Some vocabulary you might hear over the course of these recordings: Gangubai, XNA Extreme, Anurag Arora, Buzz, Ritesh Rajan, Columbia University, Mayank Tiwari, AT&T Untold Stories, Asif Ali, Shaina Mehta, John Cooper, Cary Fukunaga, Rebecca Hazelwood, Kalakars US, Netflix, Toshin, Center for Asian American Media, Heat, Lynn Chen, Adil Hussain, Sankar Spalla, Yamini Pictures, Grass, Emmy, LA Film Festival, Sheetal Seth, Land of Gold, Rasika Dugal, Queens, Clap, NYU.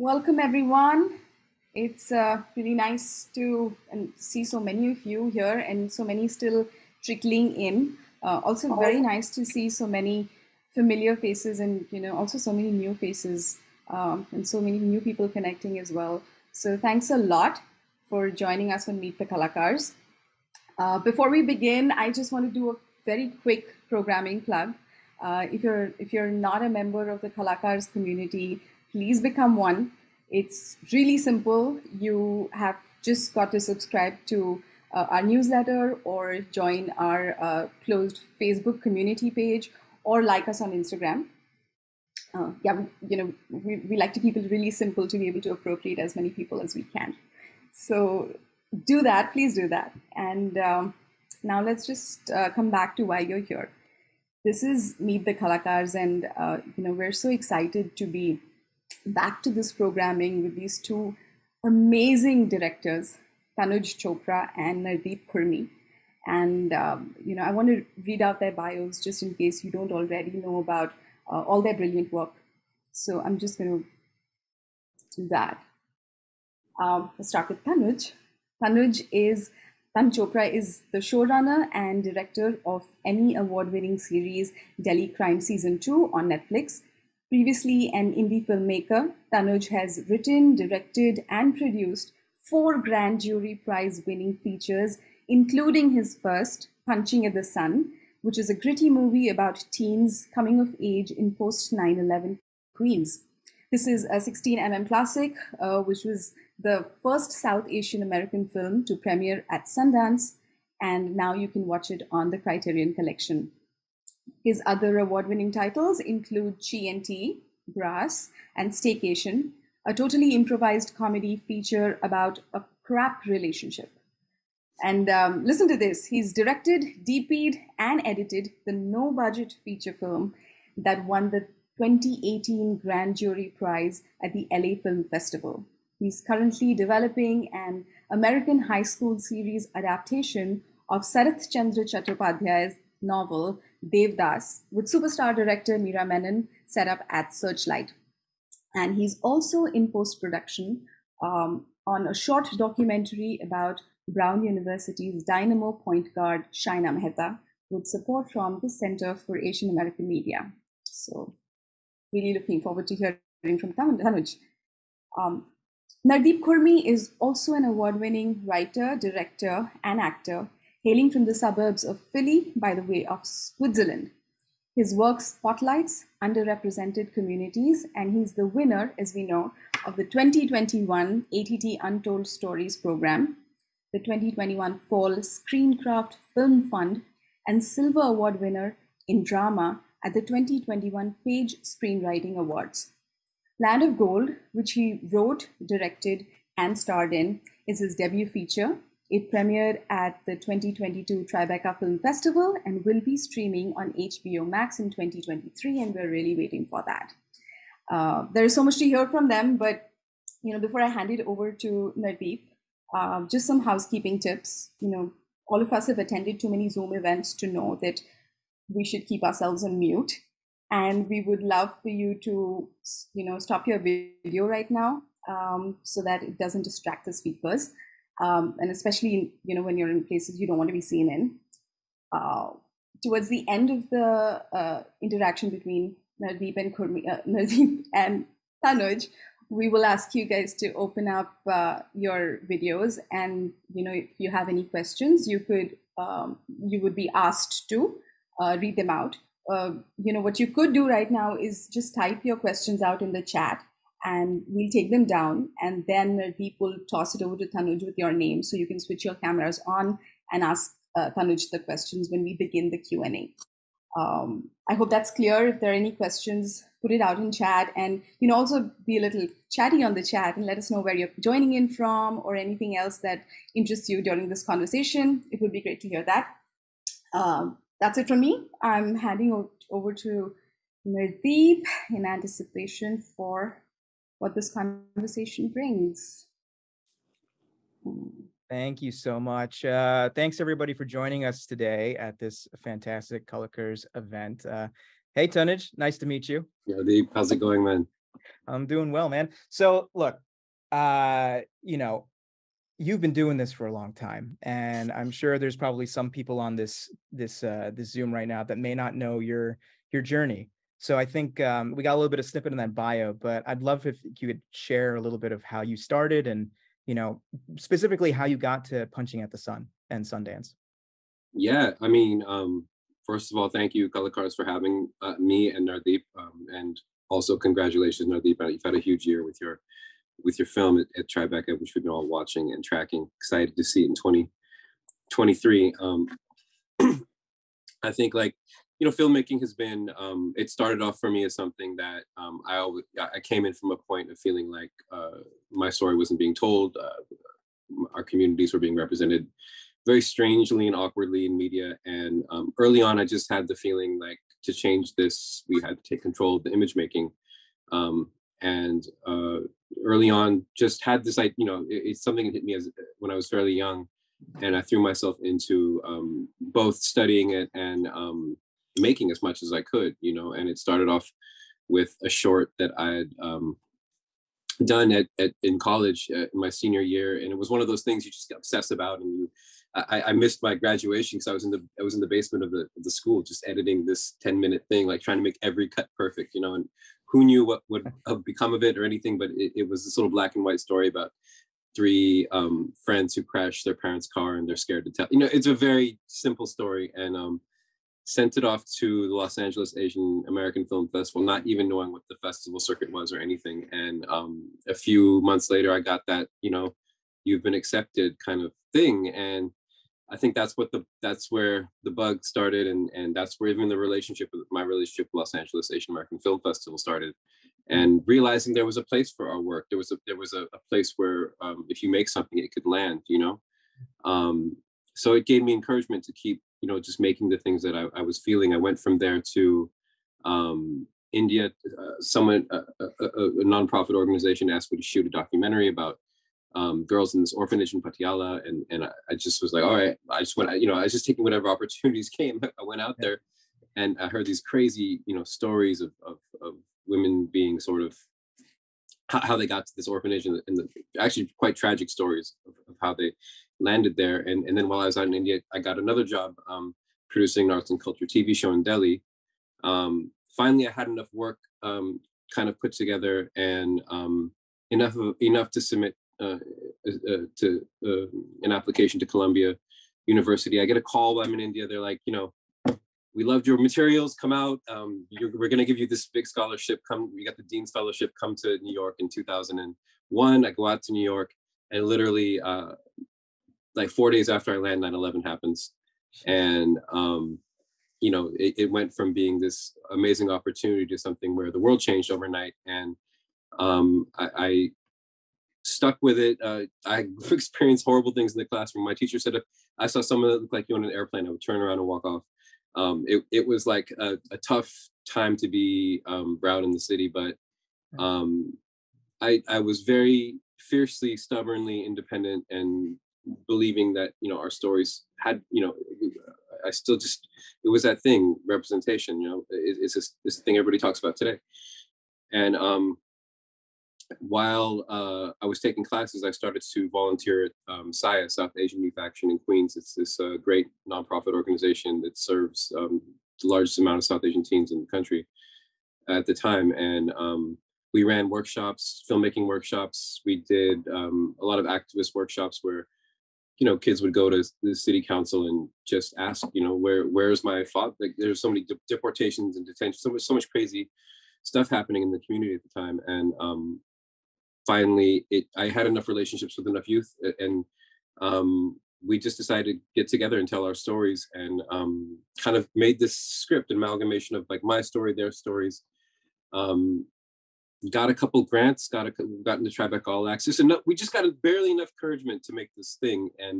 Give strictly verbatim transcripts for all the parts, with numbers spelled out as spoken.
Welcome everyone. It's uh, really nice to and see so many of you here and so many still trickling in. Uh, also awesome. Very nice to see so many familiar faces and, you know, also so many new faces um, and so many new people connecting as well. So thanks a lot for joining us on Meet the Kalakars. Uh, before we begin, I just want to do a very quick programming plug. Uh, if you're if you're not a member of the Kalakars community, please become one. It's really simple. You have just got to subscribe to uh, our newsletter or join our uh, closed Facebook community page or like us on Instagram. Uh, yeah, you know, we, we like to keep it really simple to be able to appropriate as many people as we can. So do that, please do that. And um, now let's just uh, come back to why you're here. This is Meet the Kalakars, and uh, you know, we're so excited to be back to this programming with these two amazing directors, Tanuj Chopra and Nardeep Khurmi. And um, you know, I want to read out their bios just in case you don't already know about uh, all their brilliant work. So I'm just going to do that. Um, let's start with Tanuj. Tanuj is Tanuj Chopra is the showrunner and director of Emmy award-winning series Delhi Crime Season two on Netflix. Previously an indie filmmaker, Tanuj has written, directed, and produced four Grand Jury Prize-winning features, including his first, Punching at the Sun, which is a gritty movie about teens coming of age in post nine eleven Queens. This is a sixteen millimeter classic, uh, which was the first South Asian American film to premiere at Sundance, and now you can watch it on the Criterion Collection. His other award-winning titles include G and T, Grass, and Staycation, a totally improvised comedy feature about a crap relationship. And um, listen to this, he's directed, D P'd, and edited the no-budget feature film that won the twenty eighteen Grand Jury Prize at the L A Film Festival. He's currently developing an American high school series adaptation of Sarath Chandra Chattopadhyay's novel Devdas with superstar director Meera Menon, set up at Searchlight. And he's also in post-production um, on a short documentary about Brown University's dynamo point guard Shaina Mehta with support from the Center for Asian American Media. So really looking forward to hearing from Tanuj. Um, Nardeep Khurmi is also an award-winning writer, director, and actor, hailing from the suburbs of Philly by the way of Switzerland. His work spotlights underrepresented communities, and he's the winner, as we know, of the twenty twenty-one A T and T Untold Stories program, the twenty twenty-one Fall Screencraft Film Fund, and Silver Award winner in drama at the twenty twenty-one Page Screenwriting Awards. Land of Gold, which he wrote, directed, and starred in, is his debut feature. It premiered at the twenty twenty-two Tribeca Film Festival and will be streaming on H B O Max in twenty twenty-three, and we're really waiting for that. Uh, there is so much to hear from them, but you know, before I hand it over to Nardeep, uh, just some housekeeping tips. You know, all of us have attended too many Zoom events to know that we should keep ourselves on mute, and we would love for you to, you know, stop your video right now um, so that it doesn't distract the speakers. Um, and especially, you know, when you're in places you don't want to be seen in. Uh, towards the end of the uh, interaction between Nardeep and Khurmi, uh, Nardeep and Tanuj, we will ask you guys to open up uh, your videos, and you know, if you have any questions, you could um, you would be asked to uh, read them out. Uh, you know, what you could do right now is just type your questions out in the chat, and we'll take them down, and then Nardeep will toss it over to Tanuj with your name, so you can switch your cameras on and ask uh, Tanuj the questions when we begin the Q and A. Um, I hope that's clear. If there are any questions, put it out in chat, and you know, also be a little chatty on the chat and let us know where you're joining in from or anything else that interests you during this conversation. It would be great to hear that. Um, that's it from me. I'm handing over to Nardeep in anticipation for what this conversation brings. Thank you so much. Uh, thanks everybody for joining us today at this fantastic Kalakars event. Uh, hey Tanuj, nice to meet you. Yo, Deep, how's it going, man? I'm doing well, man. So look, uh, you know, you've been doing this for a long time, and I'm sure there's probably some people on this this uh, this Zoom right now that may not know your your journey. So I think um, we got a little bit of snippet in that bio, but I'd love if you could share a little bit of how you started and, you know, specifically how you got to Punching at the Sun and Sundance. Yeah, I mean, um, first of all, thank you, Color Cards, for having uh, me and Nardeep, um, and also congratulations, Nardeep. You've had a huge year with your with your film at, at Tribeca, which we've been all watching and tracking. Excited to see it in twenty twenty-three. Um, I think, like, you know, filmmaking has been, um, it started off for me as something that um, I always, I came in from a point of feeling like uh, my story wasn't being told. Uh, our communities were being represented very strangely and awkwardly in media. And um, early on, I just had the feeling like to change this, we had to take control of the image making. Um, and uh, early on, just had this, like, you know, it, it's something that hit me as when I was fairly young. And I threw myself into um, both studying it and um, making as much as I could, you know. And it started off with a short that I had um, done at, at in college uh, in my senior year. And it was one of those things you just obsess about. And you, I, I missed my graduation because I was in the I was in the basement of the, of the school just editing this ten minute thing, like trying to make every cut perfect, you know. And who knew what would have become of it or anything, but it, it was this little black and white story about three um, friends who crashed their parents' car and they're scared to tell. You know, it's a very simple story. And um, sent it off to the Los Angeles Asian American Film Festival, not even knowing what the festival circuit was or anything. And um, a few months later, I got that, you know, you've been accepted kind of thing. And I think that's what the that's where the bug started, and and that's where even the relationship with my relationship with Los Angeles Asian American Film Festival started, and realizing there was a place for our work. There was a there was a, a place where um, if you make something, it could land, you know. Um, so it gave me encouragement to keep, you know, just making the things that I, I was feeling. I went from there to um, India. Uh, someone, uh, a, a nonprofit organization, asked me to shoot a documentary about um girls in this orphanage in Patiala, and and I, I just was like, all right, I just went, you know, I was just taking whatever opportunities came. I went out there and I heard these crazy, you know, stories of of, of women being sort of how, how they got to this orphanage, and the, and the actually quite tragic stories of, of how they landed there. And and then while I was out in India, I got another job um producing an arts and culture T V show in Delhi. Um finally I had enough work um kind of put together, and um enough of, enough to submit Uh, uh, to uh, an application to Columbia University. I get a call while I'm in India. They're like, you know, we loved your materials. Come out. Um, you're, we're going to give you this big scholarship. Come, you got the Dean's Fellowship. Come to New York in two thousand one. I go out to New York, and literally, uh, like four days after I land, nine eleven happens, and um, you know, it, it went from being this amazing opportunity to something where the world changed overnight, and um, I. I stuck with it. Uh, I experienced horrible things in the classroom. My teacher said, if I saw someone that looked like you on an airplane, I would turn around and walk off. Um, it, it was like a, a tough time to be um, brown in the city, but um, I, I was very fiercely, stubbornly independent, and believing that, you know, our stories had, you know, I still just, it was that thing, representation, you know, it, it's this, this thing everybody talks about today. And um, While uh, I was taking classes, I started to volunteer at um, SAYA, South Asian Youth Action in Queens. It's this uh, great nonprofit organization that serves um, the largest amount of South Asian teens in the country at the time. And um, we ran workshops, filmmaking workshops. We did um, a lot of activist workshops where, you know, kids would go to the city council and just ask, you know, where where's my father? Like, there's so many de- deportations and detentions, so much, so much crazy stuff happening in the community at the time. And um, finally, it, I had enough relationships with enough youth, and um, we just decided to get together and tell our stories, and um, kind of made this script, amalgamation of like my story, their stories. Um, got a couple grants, got a, got into Tribeca All Access, and no, we just got a, barely enough encouragement to make this thing, and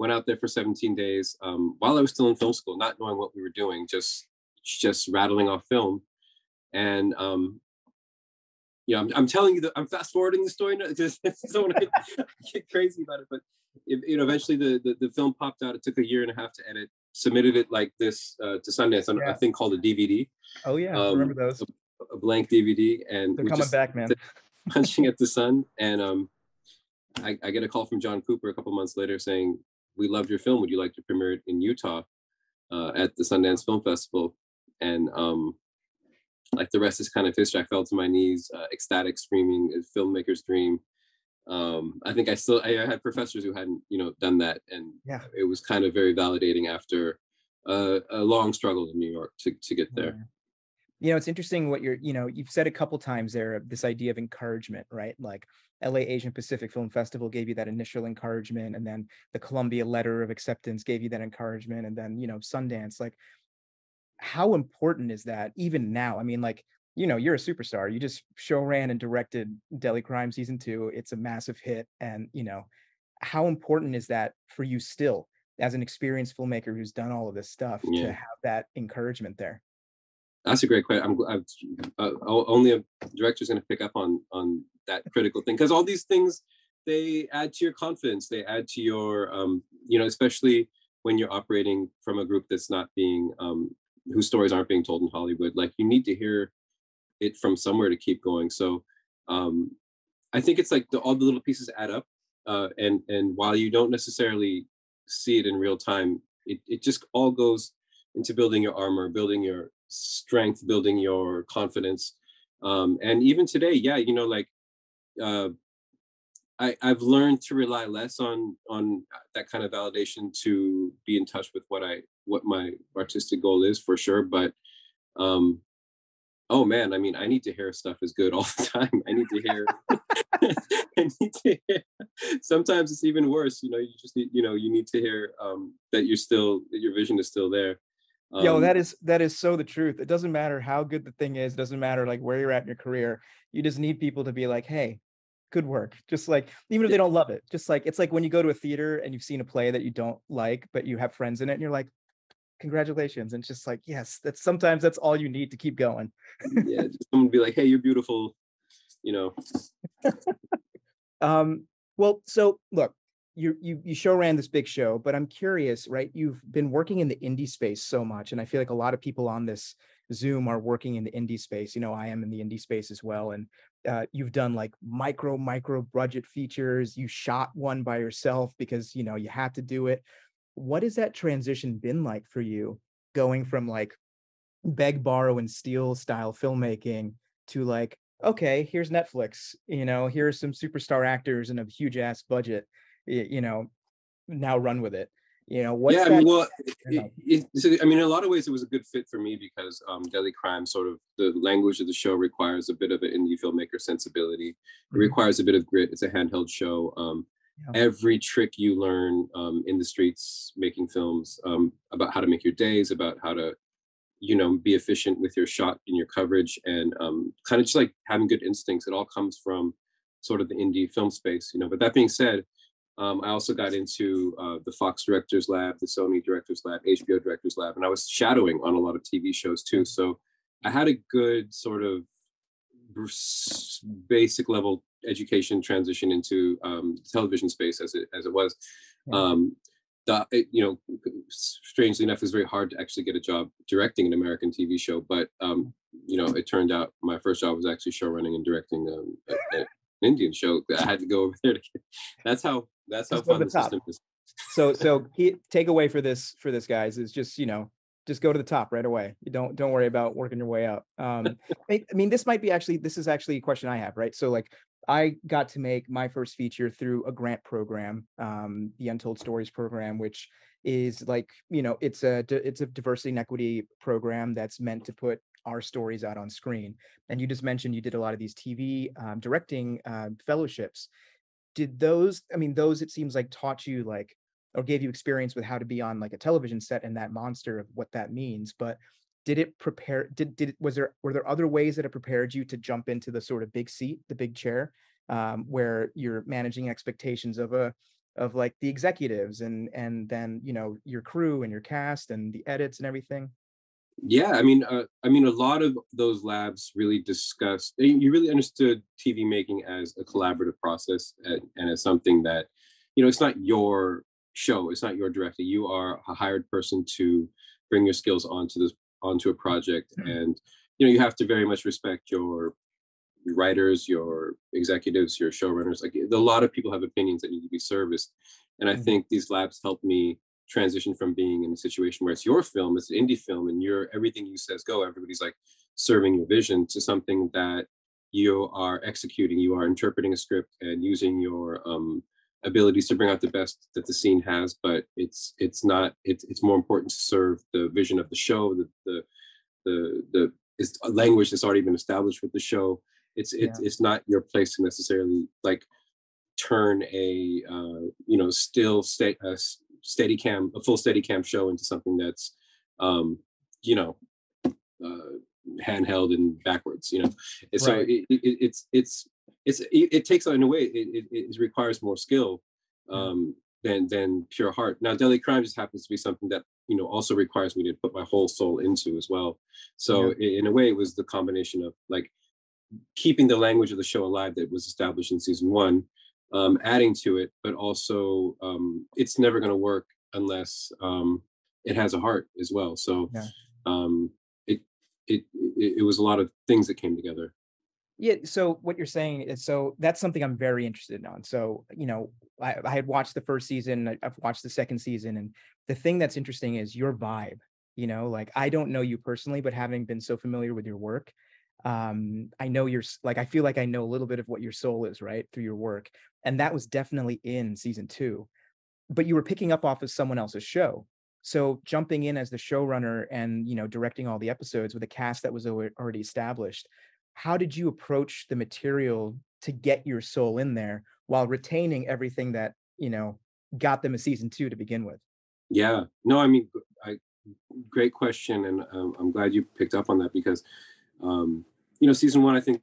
went out there for seventeen days um, while I was still in film school, not knowing what we were doing, just just rattling off film, and. Um, Yeah, I'm, I'm telling you that I'm fast forwarding the story now because I don't want to get, get crazy about it. But it, you know, eventually the, the the film popped out. It took a year and a half to edit. Submitted it like this uh, to Sundance on yeah. a thing called a D V D. Oh yeah, um, I remember those. A, a blank D V D, and they're coming back, man. Punching at the Sun, and um, I, I get a call from John Cooper a couple months later saying, "We loved your film. Would you like to premiere it in Utah uh, at the Sundance Film Festival?" And um, like the rest is kind of history. I fell to my knees, uh, ecstatic, screaming, a filmmaker's dream. Um, I think I still I had professors who hadn't, you know, done that, and yeah. It was kind of very validating after uh, a long struggle in New York to to get there. Yeah. You know, it's interesting what you're, you know, you've said a couple times there, this idea of encouragement, right? Like L A Asian Pacific Film Festival gave you that initial encouragement, and then the Columbia Letter of Acceptance gave you that encouragement, and then, you know, Sundance. Like, how important is that even now? I mean, like, you know, you're a superstar. You just show ran and directed Delhi Crime Season two. It's a massive hit. And, you know, how important is that for you still as an experienced filmmaker who's done all of this stuff yeah. to have that encouragement there? That's a great question. I'm, I'm uh, only a director's going to pick up on on that critical thing, because all these things, they add to your confidence. They add to your, um, you know, especially when you're operating from a group that's not being, um, whose stories aren't being told in Hollywood. Like, you need to hear it from somewhere to keep going. So um, I think it's like the, all the little pieces add up, uh, and and while you don't necessarily see it in real time, it it just all goes into building your armor, building your strength, building your confidence, um and even today, yeah you know like uh i i've learned to rely less on on that kind of validation to be in touch with what i what my artistic goal is, for sure. But um oh man, I mean, I need to hear stuff is good all the time. I need to hear I need to hear sometimes it's even worse, you know you just need you know you need to hear um that you're still that your vision is still there. Um, Yo, that is that is so the truth. It doesn't matter how good the thing is. It doesn't matter like where you're at in your career. You just need people to be like, "Hey, good work." Just like, even if they don't love it, just like, it's like when you go to a theater and you've seen a play that you don't like, but you have friends in it and you're like, "Congratulations." And it's just like, yes, that's sometimes that's all you need to keep going. Yeah, just someone be like, "Hey, you're beautiful," you know. um, well, so look. You, you you show ran this big show, but I'm curious, right? You've been working in the indie space so much, and I feel like a lot of people on this Zoom are working in the indie space. You know, I am in the indie space as well, and uh, you've done like micro, micro budget features. You shot one by yourself because, you know, you had to do it. What has that transition been like for you, going from like beg, borrow, and steal style filmmaking to like, okay, here's Netflix, you know, here's some superstar actors and a huge ass budget, you know, now run with it, you know? What's yeah, I mean, well, it, it, so, I mean, in a lot of ways, it was a good fit for me because um, Delhi Crime, sort of the language of the show requires a bit of an indie filmmaker sensibility. Mm-hmm. It requires a bit of grit. It's a handheld show. Um, yeah. Every trick you learn um, in the streets making films, um, about how to make your days, about how to, you know, be efficient with your shot and your coverage, and um, kind of just like having good instincts. It all comes from sort of the indie film space, you know. But that being said, Um, I also got into uh, the Fox Directors Lab, the Sony Directors Lab, H B O Directors Lab, and I was shadowing on a lot of T V shows too. So I had a good sort of basic level education transition into um, the television space as it as it was. Yeah. Um, the, it, you know, strangely enough, it was very hard to actually get a job directing an American T V show. But um, you know, it turned out my first job was actually show running and directing um, a, a, an Indian show. I had to go over there to get, that's how. That's how fun the system is. So, so he, take away for this for this guys is just, you know, just go to the top right away. You don't don't worry about working your way up. Um, I mean, this might be actually this is actually a question I have, right? So, like, I got to make my first feature through a grant program, um, the Untold Stories program, which is like, you know, it's a it's a diversity and equity program that's meant to put our stories out on screen. And you just mentioned you did a lot of these T V um, directing uh, fellowships. Did those, I mean, those, it seems like taught you like, or gave you experience with how to be on like a television set and that monster of what that means. But did it prepare, did, did, was there, were there other ways that it prepared you to jump into the sort of big seat, the big chair, um, where you're managing expectations of a, of like the executives and, and then, you know, your crew and your cast and the edits and everything? Yeah, I mean, uh, I mean, a lot of those labs really discussed, you really understood T V making as a collaborative process, and, and as something that, you know, it's not your show, it's not your director. You are a hired person to bring your skills onto this, onto a project. Mm-hmm. And you know, you have to very much respect your writers, your executives, your showrunners. Like, a lot of people have opinions that need to be serviced. And I mm-hmm. think these labs helped me transition from being in a situation where it's your film, it's an indie film, and you're, everything you says go, everybody's like serving your vision, to something that you are executing, you are interpreting a script and using your um, abilities to bring out the best that the scene has. But it's it's not, it's, it's more important to serve the vision of the show, the the the, the it's a language that's already been established with the show. It's it's, yeah. it's not your place to necessarily like turn a uh, you know still sta- a steady cam a full steady cam show into something that's um, you know. Uh, handheld and backwards, you know. Right. So it, it, it's it's it's it, it takes in a way it, it, it requires more skill um, yeah. than than pure heart. Now, Delhi Crime just happens to be something that you know also requires me to put my whole soul into as well. So yeah. it, in a way, it was the combination of like keeping the language of the show alive that was established in season one, um, adding to it, but also um, it's never going to work unless um, it has a heart as well. So. Yeah. Um, It, it it was a lot of things that came together. Yeah. So what you're saying is, so that's something I'm very interested in. So, you know, I, I had watched the first season, I, I've watched the second season. And the thing that's interesting is your vibe, you know, like, I don't know you personally, but having been so familiar with your work, um, I know you're like, I feel like I know a little bit of what your soul is, right, through your work. And that was definitely in season two, but you were picking up off of someone else's show. So jumping in as the showrunner and, you know, directing all the episodes with a cast that was already established, how did you approach the material to get your soul in there while retaining everything that, you know, got them a season two to begin with? Yeah, no, I mean, I, great question. And um, I'm glad you picked up on that because, um, you know, season one, I think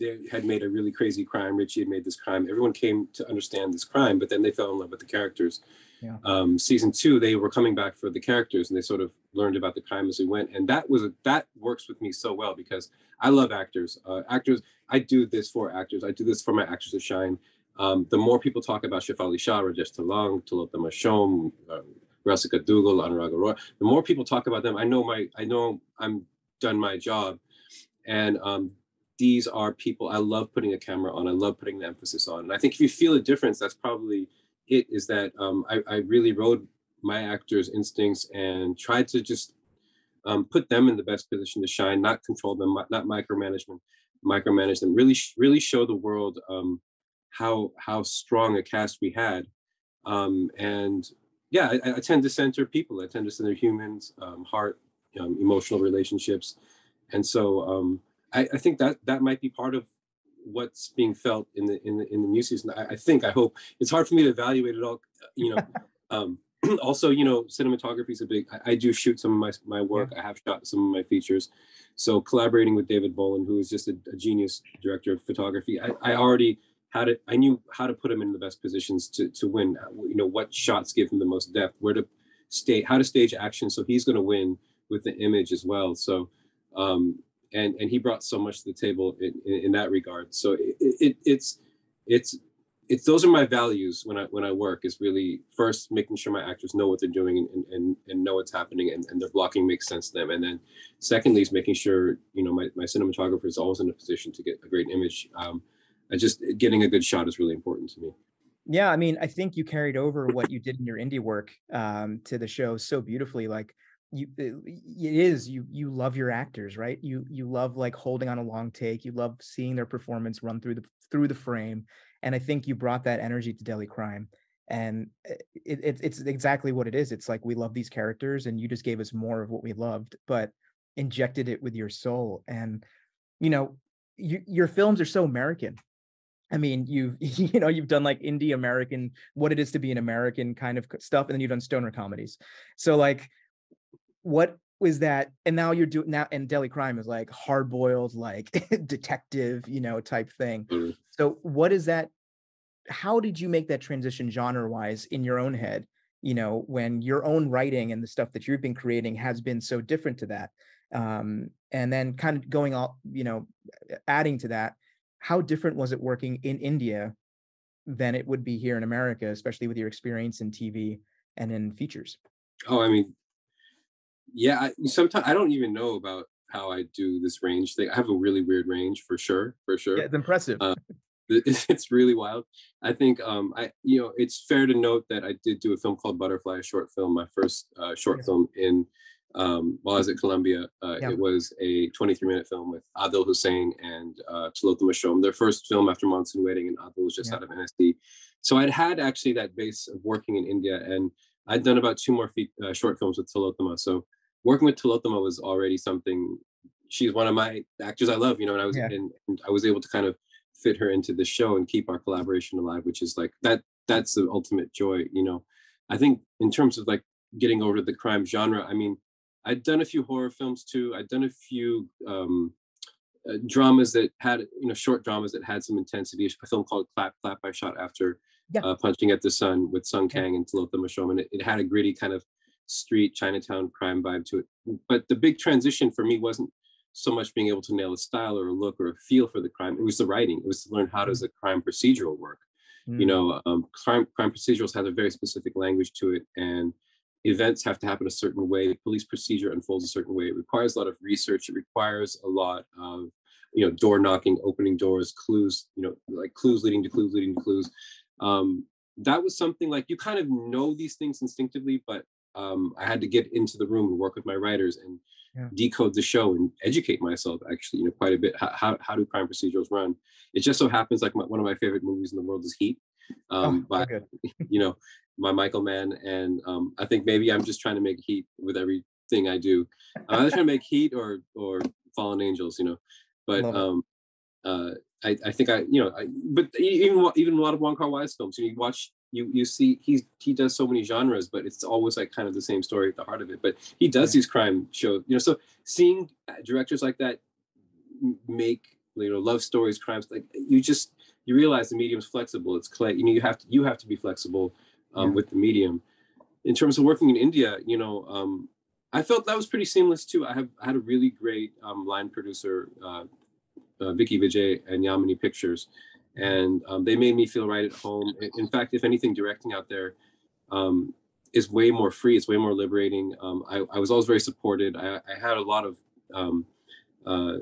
they had made a really crazy crime. Richie had made this crime. Everyone came to understand this crime, but then they fell in love with the characters. Yeah. Um, season two, they were coming back for the characters, and they sort of learned about the crime as we went. And that was a, that works with me so well because I love actors. Uh, actors, I do this for actors. I do this for my actors to shine. Um, the more people talk about Shefali Shah, Rajesh Tailang, Tulotama Shome, um, Rasika Dugal, Anurag Arora, the more people talk about them, I know my, I know I'm done my job. And um, these are people I love putting a camera on. I love putting the emphasis on. And I think if you feel a difference, that's probably it, is that um, I, I really rode my actors' instincts and tried to just um, put them in the best position to shine, not control them, not micromanagement, micromanage them, really, really show the world um, how how strong a cast we had. Um, and yeah, I, I tend to center people. I tend to center humans, um, heart, um, emotional relationships. And so um, I, I think that that might be part of what's being felt in the in the in the new season. I, I think I hope it's hard for me to evaluate it all. You know, um, also you know, cinematography is a big. I, I do shoot some of my my work. Yeah. I have shot some of my features. So collaborating with David Boland, who is just a, a genius director of photography, I, I already had it. I knew how to put him in the best positions to to win. You know, what shots give him the most depth, where to stay, how to stage action. So he's going to win with the image as well. So. Um, And and he brought so much to the table in, in, in that regard. So it, it it's it's it's those are my values when I when I work, is really first making sure my actors know what they're doing and and, and know what's happening and, and their blocking makes sense to them. And then secondly is making sure, you know, my, my cinematographer is always in a position to get a great image. Um, and just getting a good shot is really important to me. Yeah, I mean, I think you carried over what you did in your indie work um, to the show so beautifully. Like. You, it is, you, you love your actors, right? You, you love like holding on a long take. You love seeing their performance run through the, through the frame. And I think you brought that energy to Delhi Crime, and it, it, it's exactly what it is. It's like, we love these characters and you just gave us more of what we loved, but injected it with your soul. And, you know, you, your films are so American. I mean, you've, you know, you've done like indie American, what it is to be an American kind of stuff. And then you've done stoner comedies. So like, what was that? And now you're doing now, and Delhi Crime is like hard boiled, like detective, you know, type thing. Mm-hmm. So what is that? How did you make that transition genre wise in your own head? You know, when your own writing and the stuff that you've been creating has been so different to that. Um, and then kind of going all, you know, adding to that, how different was it working in India than it would be here in America, especially with your experience in T V and in features? Oh, I mean, yeah, I, sometimes I don't even know about how I do this range thing. I have a really weird range, for sure, for sure. Yeah, it's impressive. Uh, it's really wild. I think, um, I you know, it's fair to note that I did do a film called Butterfly, a short film, my first uh, short yeah. film in, um, while I was at Columbia. Uh, yeah. It was a twenty-three minute film with Adil Hussain and uh, Tulotama Shome, their first film after Monsoon Wedding, and Adil was just yeah. out of N S D. So I'd had actually that base of working in India, and I'd done about two more feet, uh, short films with Tulotama. So working with Tulotama was already something. She's one of my actors I love, you know, and I was yeah. and, and I was able to kind of fit her into the show and keep our collaboration alive, which is like that that's the ultimate joy, you know. I think in terms of like getting over to the crime genre, I mean, I'd done a few horror films too. I'd done a few um, uh, dramas that had, you know, short dramas that had some intensity. A film called Clap Clap I shot after yeah. uh, Punching at the Sun with Sung yeah. Kang and Tulotama Shome, and it, it had a gritty kind of street Chinatown crime vibe to it. But the big transition for me wasn't so much being able to nail a style or a look or a feel for the crime. It was the writing. It was to learn how does a crime procedural work. Mm. You know, um, crime, crime procedurals have a very specific language to it, and events have to happen a certain way. Police procedure unfolds a certain way. It requires a lot of research. It requires a lot of, you know, door knocking, opening doors, clues, you know, like clues leading to clues leading to clues. Um, that was something like, you kind of know these things instinctively, but um, I had to get into the room and work with my writers and yeah. decode the show and educate myself, actually, you know, quite a bit. How, how, how do crime procedurals run? It just so happens, like, my, one of my favorite movies in the world is Heat. Um, oh, okay. But, you know, my Michael Mann, and um, I think maybe I'm just trying to make Heat with everything I do. I'm either trying to make Heat or or Fallen Angels, you know. But um, uh, I, I think I, you know, I, but even even a lot of Wong Kar-wai's films, you watch, you you see he's he does so many genres, but it's always like kind of the same story at the heart of it. But he does yeah. these crime shows, you know. So seeing directors like that make, you know, love stories, crimes, like, you just you realize the medium's flexible. It's clay, you know. You have to you have to be flexible. Um, yeah. with the medium. In terms of working in India, you know, um, I felt that was pretty seamless too. I have I had a really great um, line producer, uh, uh, Vicky Vijay and Yamini Pictures, and um, they made me feel right at home. In fact, if anything, directing out there um, is way more free. It's way more liberating. Um, I, I was always very supported. I, I had a lot of um, uh,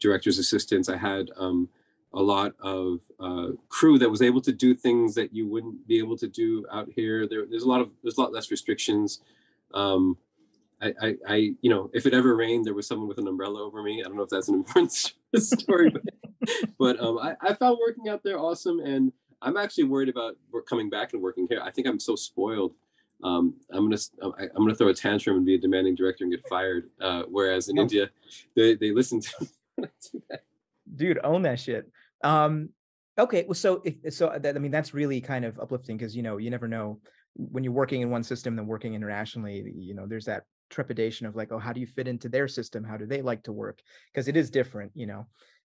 director's assistants. I had um, a lot of uh, crew that was able to do things that you wouldn't be able to do out here. There, there's a lot of, there's a lot less restrictions. Um, I, I, I, you know, if it ever rained, there was someone with an umbrella over me. I don't know if that's an important story, but, but um, I, I found working out there awesome. And I'm actually worried about coming back and working here. I think I'm so spoiled. Um, I'm gonna I'm gonna throw a tantrum and be a demanding director and get fired. Uh, whereas in oh. India, they they listen to me when I do that. Dude, own that shit. Um, okay, well, so if, so that, I mean, that's really kind of uplifting, because, you know, you never know when you're working in one system and working internationally. You know, there's that trepidation of like, oh, how do you fit into their system? How do they like to work? Because it is different, you know.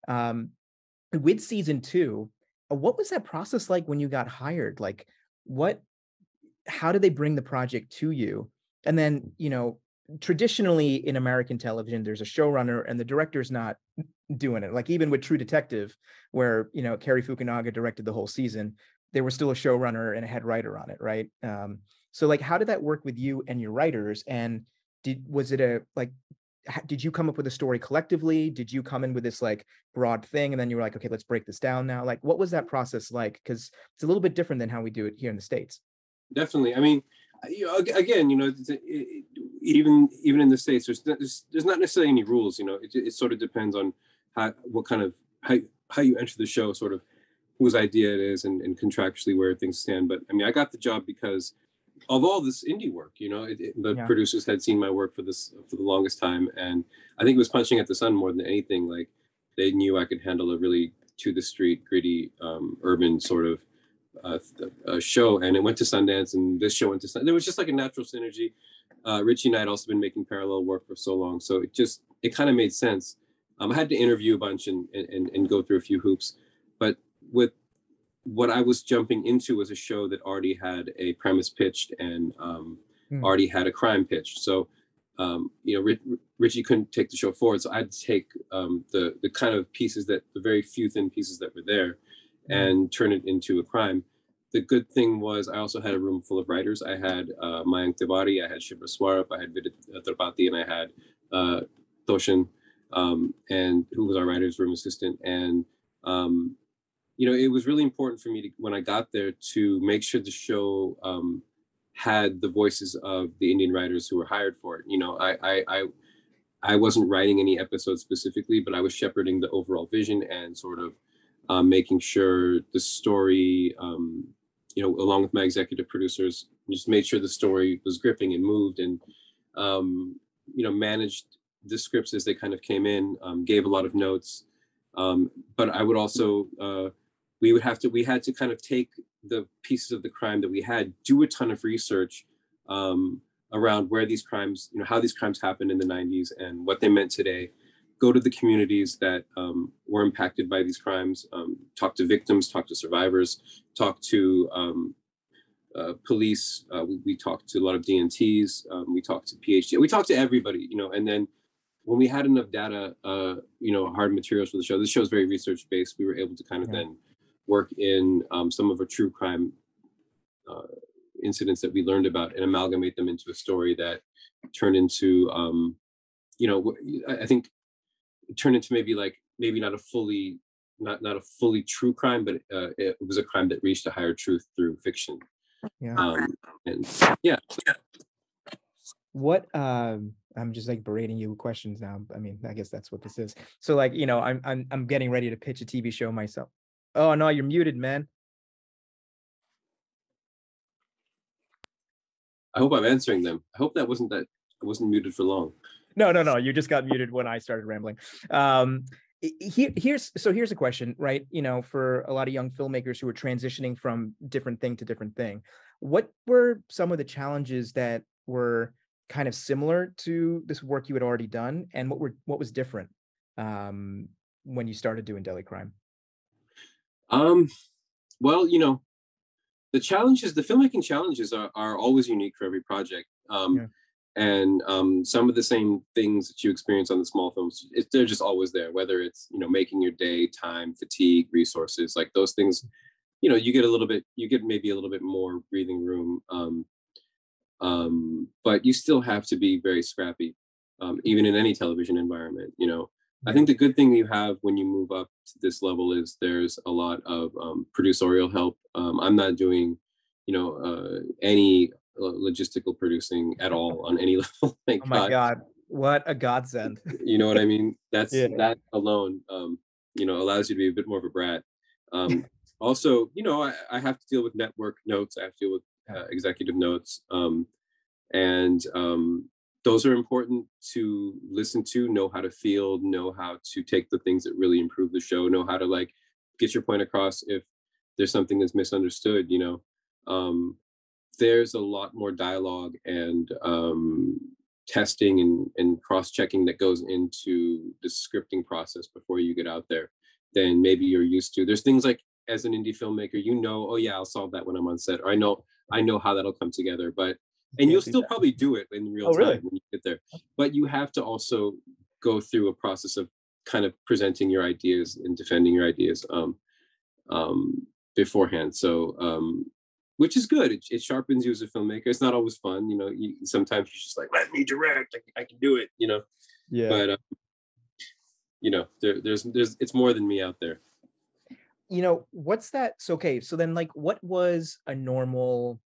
Um, with season two, what was that process like when you got hired? Like, what? How did they bring the project to you? And then, you know, traditionally in American television, there's a showrunner and the director's not doing it. Like, even with True Detective, where, you know, Cary Fukunaga directed the whole season, there was still a showrunner and a head writer on it, right? Um, so like, how did that work with you and your writers? And did was it a like, did you come up with a story collectively? Did you come in with this like broad thing and then you were like, okay, let's break this down now? Like, what was that process like? Because it's a little bit different than how we do it here in the States. Definitely. I mean, you know, again, you know, it, it, even even in the States, there's not, there's, there's not necessarily any rules. You know, it, it sort of depends on how, what kind of how, how you enter the show, sort of whose idea it is, and, and contractually where things stand. But I mean, I got the job because of all this indie work. You know, it, it, the yeah. producers had seen my work for this for the longest time, and I think it was Punching at the Sun more than anything. Like, they knew I could handle a really to the street, gritty, um, urban sort of. A, a show, and it went to Sundance, and this show went to Sundance. There was just like a natural synergy. Uh, Richie and I had also been making parallel work for so long, so it just it kind of made sense. Um, I had to interview a bunch and, and and go through a few hoops, but with what I was jumping into was a show that already had a premise pitched and um, mm. already had a crime pitched. So um, you know, Rich, Richie couldn't take the show forward, so I had to take um, the the kind of pieces that the very few thin pieces that were there. And turn it into a crime. The good thing was I also had a room full of writers. I had uh, Mayank Tiwari, I had Shiva Swarup, I had Vidit Tripathi, and I had uh, Toshin um, and who was our writer's room assistant. And, um, you know, it was really important for me to, when I got there, to make sure the show um, had the voices of the Indian writers who were hired for it. You know, I, I, I, I wasn't writing any episodes specifically, but I was shepherding the overall vision and sort of um, making sure the story, um, you know, along with my executive producers, just made sure the story was gripping and moved, and, um, you know, managed the scripts as they kind of came in, um, gave a lot of notes. Um, but I would also, uh, we would have to, we had to kind of take the pieces of the crime that we had, do a ton of research um, around where these crimes, you know, how these crimes happened in the nineties and what they meant today, go to the communities that um, were impacted by these crimes, um, talk to victims, talk to survivors, talk to um, uh, police. Uh, we, we talked to a lot of D and Ts. Um, we talked to P H D. We talked to everybody, you know, and then when we had enough data, uh, you know, hard materials for the show, this show is very research-based. We were able to kind of yeah. then work in um, some of our true crime uh, incidents that we learned about and amalgamate them into a story that turned into, um, you know, I think it turned into maybe like, maybe not a fully, not not a fully true crime, but uh, it was a crime that reached a higher truth through fiction. Yeah. Um, and yeah. What, um, I'm just like berating you with questions now. I mean, I guess that's what this is. So like, you know, I'm I'm I'm getting ready to pitch a T V show myself. Oh no, you're muted, man. I hope I'm answering them. I hope that wasn't that I wasn't muted for long. No, no, no. You just got muted when I started rambling. Um, here, here's so here's a question, right? You know, for a lot of young filmmakers who are transitioning from different thing to different thing, what were some of the challenges that were kind of similar to this work you had already done, and what were what was different um, when you started doing Delhi Crime? Um, well, you know, the challenges, the filmmaking challenges are are always unique for every project. Um, yeah. And um, some of the same things that you experience on the small films, it, they're just always there, whether it's, you know, making your day, time, fatigue, resources, like those things, you know, you get a little bit, you get maybe a little bit more breathing room, um, um, but you still have to be very scrappy, um, even in any television environment, you know. I think the good thing you have when you move up to this level is there's a lot of um, producerial help. Um, I'm not doing, you know, uh, any... logistical producing at all on any level. Thank oh my God. God, what a godsend. You know what I mean? That's yeah. that alone, um, you know, allows you to be a bit more of a brat. Um, also, you know, I, I have to deal with network notes. I have to deal with uh, executive notes. Um, and um, those are important to listen to, know how to field, know how to take the things that really improve the show, know how to like get your point across if there's something that's misunderstood, you know. Um, there's a lot more dialogue and um, testing and, and cross-checking that goes into the scripting process before you get out there than maybe you're used to. There's things like, as an indie filmmaker, you know, oh yeah, I'll solve that when I'm on set, or I know I know how that'll come together, but, and you'll still probably do it in real oh, time really? when you get there. But you have to also go through a process of kind of presenting your ideas and defending your ideas um, um, beforehand. So, um, which is good. It, it sharpens you as a filmmaker. It's not always fun, you know. You, sometimes you're just like, "Let me direct. I, I can do it," you know. Yeah. But um, you know, there, there's there's it's more than me out there. You know, what's that? So okay, so then like, what was a normal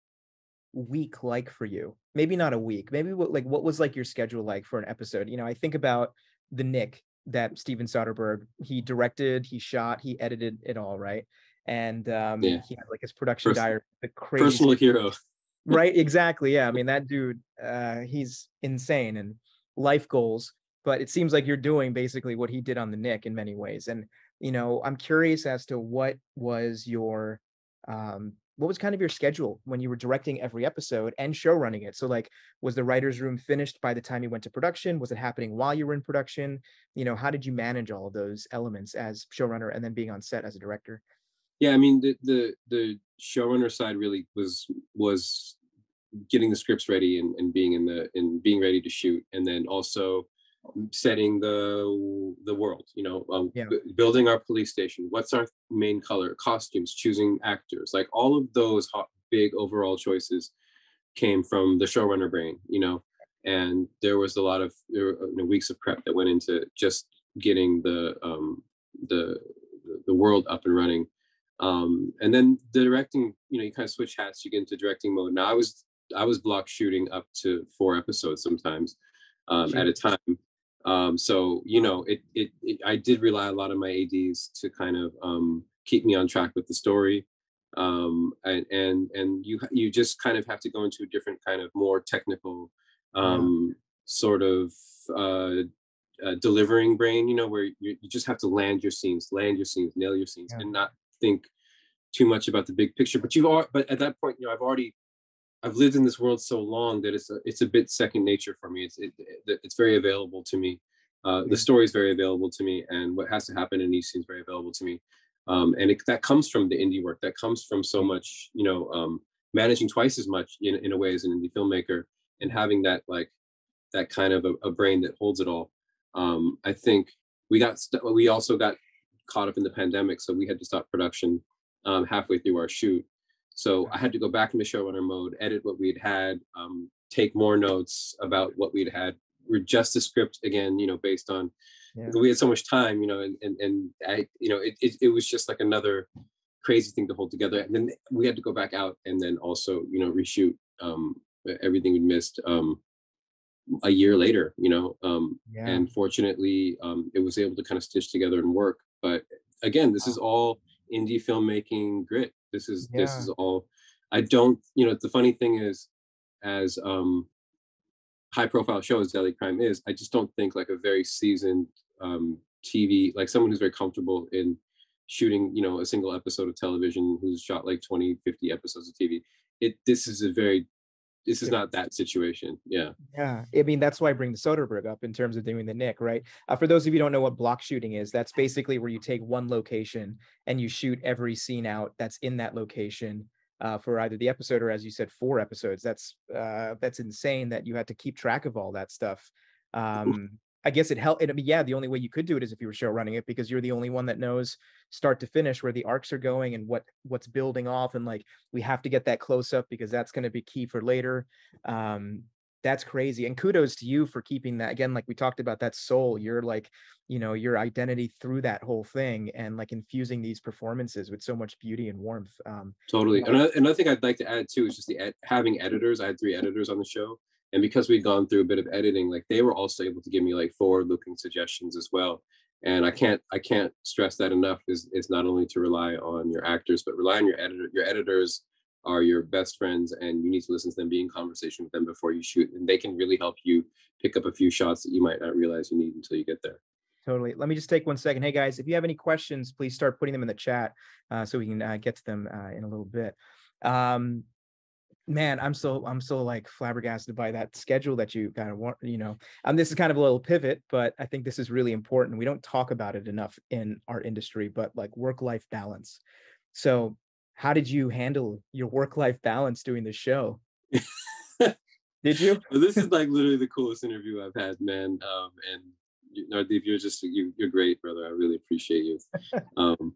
week like for you? Maybe not a week. Maybe what like what was like your schedule like for an episode? You know, I think about The Nick that Steven Soderbergh, he directed, he shot, he edited it all, right? And um, yeah. he had like his production personal, diary, the crazy personal hero, right? Exactly. Yeah. I mean, that dude, uh, he's insane and life goals, but it seems like you're doing basically what he did on The Nick in many ways. And, you know, I'm curious as to what was your, um, what was kind of your schedule when you were directing every episode and show running it? So like, was the writer's room finished by the time you went to production? Was it happening while you were in production? You know, how did you manage all of those elements as showrunner and then being on set as a director? Yeah, I mean, the, the the showrunner side really was was getting the scripts ready and, and being in the and being ready to shoot, and then also setting the the world. You know, um, yeah. b- building our police station. What's our main color? Costumes. Choosing actors. Like all of those hot, big overall choices came from the showrunner brain. You know, and there was a lot of there were, you know, weeks of prep that went into just getting the um, the the world up and running. Um, and then the directing, you know, you kind of switch hats, you get into directing mode. Now I was I was block shooting up to four episodes sometimes um, sure. at a time. Um, so, you know, it, it, it, I did rely a lot on my A Ds to kind of um, keep me on track with the story. Um, and, and, and you, you just kind of have to go into a different kind of more technical um, sort of uh, uh, delivering brain, you know, where you, you just have to land your scenes, land your scenes, nail your scenes, yeah. and not think too much about the big picture. But you've all, but at that point, you know, I've already, I've lived in this world so long that it's a, it's a bit second nature for me. It's it, it, it's very available to me. Uh, the story is very available to me, and what has to happen in each scene is very available to me. Um, and it, that comes from the indie work. That comes from so much, you know, um, managing twice as much in in a way as an indie filmmaker, and having that like that kind of a, a brain that holds it all. Um, I think we got st- we also got caught up in the pandemic, so we had to stop production um, halfway through our shoot. So I had to go back into showrunner mode, edit what we'd had, um, take more notes about what we'd had, adjust the script again, you know, based on, yeah. we had so much time, you know, and, and, and I, you know, it, it, it was just like another crazy thing to hold together. And then we had to go back out and then also, you know, reshoot um, everything we'd missed um, a year later, you know, um, yeah. and fortunately um, it was able to kind of stitch together and work. But again, this wow. is all indie filmmaking grit. This is yeah. this is all. I don't, you know, the funny thing is, as um, high profile show as Delhi Crime is, I just don't think like a very seasoned um, T V, like someone who's very comfortable in shooting, you know, a single episode of television, who's shot like twenty, fifty episodes of T V. It this is a very, this is not that situation. Yeah. Yeah. I mean, that's why I bring the Soderbergh up in terms of doing the Nick, right? Uh, for those of you who don't know what block shooting is, that's basically where you take one location and you shoot every scene out that's in that location uh, for either the episode or, as you said, four episodes. That's uh, that's insane that you had to keep track of all that stuff. Um, I guess it helped. I mean, yeah, the only way you could do it is if you were show running it, because you're the only one that knows start to finish where the arcs are going and what what's building off. And like, we have to get that close up because that's going to be key for later. Um, that's crazy. And kudos to you for keeping that. Again, like we talked about, that soul, you're like, you know, your identity through that whole thing and like infusing these performances with so much beauty and warmth. Um, totally. And another, another thing I'd like to add too, is just the ed- having editors. I had three editors on the show. And because we'd gone through a bit of editing, like they were also able to give me like forward-looking suggestions as well. And I can't, I can't stress that enough. Is is not only to rely on your actors, but rely on your editor. Your editors are your best friends, and you need to listen to them, be in conversation with them before you shoot, and they can really help you pick up a few shots that you might not realize you need until you get there. Totally. Let me just take one second. Hey guys, if you have any questions, please start putting them in the chat uh, so we can uh, get to them uh, in a little bit. Um, Man, I'm so I'm so like flabbergasted by that schedule that you kind of want, you know. Um, this is kind of a little pivot, but I think this is really important. We don't talk about it enough in our industry, but like work-life balance. So, how did you handle your work-life balance doing the show? Did you? Well, this is like literally the coolest interview I've had, man. Um, and Nardeep, you're just you, you're great, brother. I really appreciate you. Um,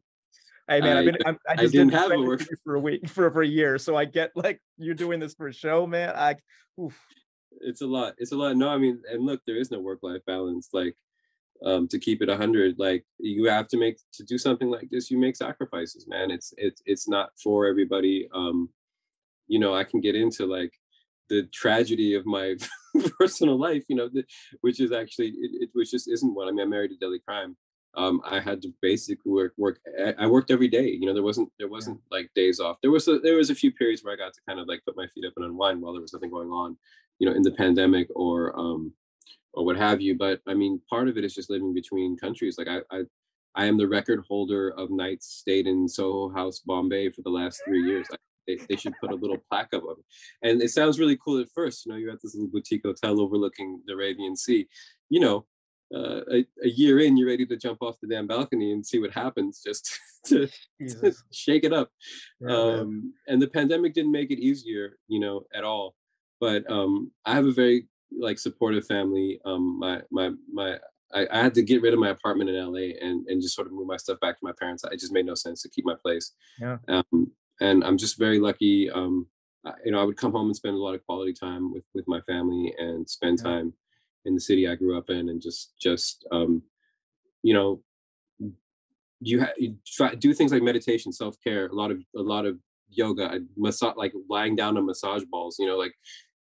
Hey man, I, I've been, I, I just I didn't have a work for a week for, for a year, so I get like you're doing this for a show, man. I, oof. It's a lot. It's a lot. No, I mean, and look, there is no work-life balance. Like, um, to keep it a hundred, like you have to make to do something like this. You make sacrifices, man. It's it's it's not for everybody. Um, you know, I can get into like the tragedy of my personal life, you know, the, which is actually it, it, which just isn't one. I mean, I'm married to Delhi Crime. Um, I had to basically work, work, I worked every day, you know, there wasn't, there wasn't yeah. like days off. There was, a, there was a few periods where I got to kind of like put my feet up and unwind while there was nothing going on, you know, in the pandemic or, um, or what have you. But I mean, part of it is just living between countries. Like I, I, I am the record holder of nights stayed in Soho House, Bombay for the last three years. Like they, they should put a little plaque up on it. And it sounds really cool at first, you know, you're at this little boutique hotel overlooking the Arabian Sea, you know. Uh, a, a year in, you're ready to jump off the damn balcony and see what happens, just to, to shake it up. Yeah, um, and the pandemic didn't make it easier, you know, at all. But um, I have a very like supportive family. Um, my my my, I, I had to get rid of my apartment in L A and and just sort of move my stuff back to my parents. It just made no sense to keep my place. Yeah. Um, and I'm just very lucky. Um, I, you know, I would come home and spend a lot of quality time with with my family and spend yeah. time in the city I grew up in, and just just um, you know, you, ha- you try, do things like meditation, self-care, a lot of a lot of yoga, massage, like lying down on massage balls, you know, like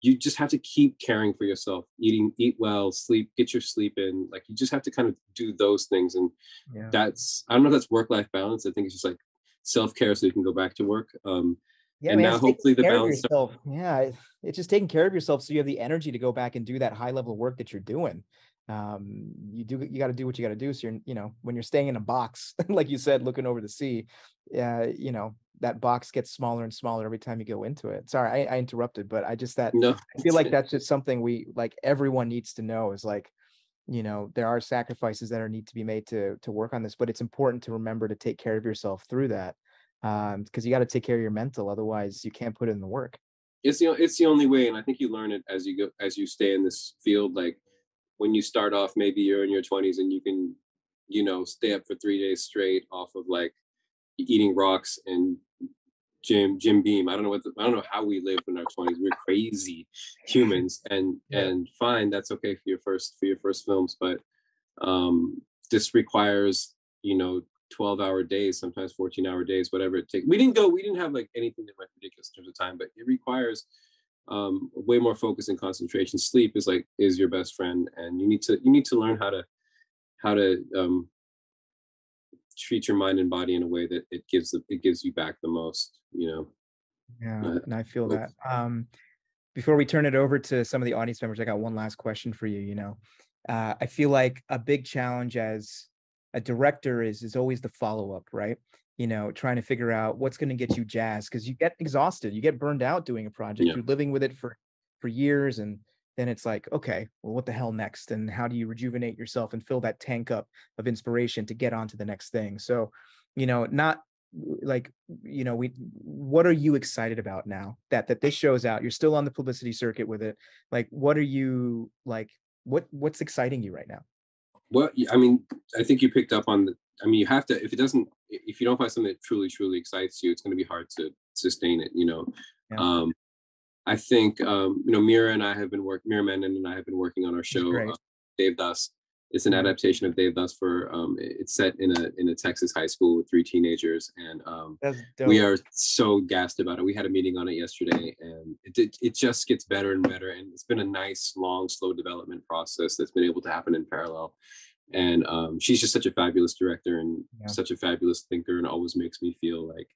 you just have to keep caring for yourself, eating, eat well, sleep, get your sleep in. Like you just have to kind of do those things. And yeah. that's, I don't know if that's work-life balance. I think it's just like self-care so you can go back to work. Um, yeah, and man, now hopefully the balance. Start- yeah. It's just taking care of yourself so you have the energy to go back and do that high level work that you're doing. Um, you do, you got to do what you got to do. So you're, you know, when you're staying in a box, like you said, looking over the sea, uh, you know, that box gets smaller and smaller every time you go into it. Sorry, I, I interrupted, but I just, that no, I feel like that's just something we, like everyone needs to know is like, you know, there are sacrifices that are need to be made to, to work on this, but it's important to remember to take care of yourself through that. Um, cause you got to take care of your mental, otherwise you can't put in the work. It's the, it's the only way. And I think you learn it as you go, as you stay in this field. Like when you start off, maybe you're in your twenties and you can, you know, stay up for three days straight off of like eating rocks and Jim Jim Beam. I don't know what the, I don't know how we live in our twenties. We're crazy humans, and yeah. and fine, that's okay for your first for your first films, but um, this requires, you know, twelve hour days, sometimes fourteen hour days, whatever it takes. We didn't go, we didn't have like anything that went ridiculous in terms of time, but it requires um, way more focus and concentration. Sleep is like is your best friend, and you need to you need to learn how to how to um, treat your mind and body in a way that it gives the, it gives you back the most, you know? Yeah, uh, and I feel that. Um, before we turn it over to some of the audience members, I got one last question for you, you know? Uh, I feel like a big challenge as a director is, is always the follow-up, right? You know, trying to figure out what's going to get you jazzed, because you get exhausted, you get burned out doing a project, yeah. you're living with it for, for years, and then it's like, okay, well, what the hell next? And how do you rejuvenate yourself and fill that tank up of inspiration to get on to the next thing? So, you know, not like, you know, we, what are you excited about now that, that this shows out? You're still on the publicity circuit with it. Like, what are you like, what, what's exciting you right now? Well, I mean, I think you picked up on the, I mean, you have to, if it doesn't, if you don't find something that truly, truly excites you, it's going to be hard to sustain it, you know? Yeah. Um, I think, um, you know, Meera and I have been working, Meera Menon and I have been working on our show, uh, Devdas. It's an adaptation of Devdas for, um, it's set in a in a Texas high school with three teenagers. And um, we are so gassed about it. We had a meeting on it yesterday, and it, it it just gets better and better. And it's been a nice, long, slow development process that's been able to happen in parallel. And um, she's just such a fabulous director and yeah. such a fabulous thinker, and always makes me feel like...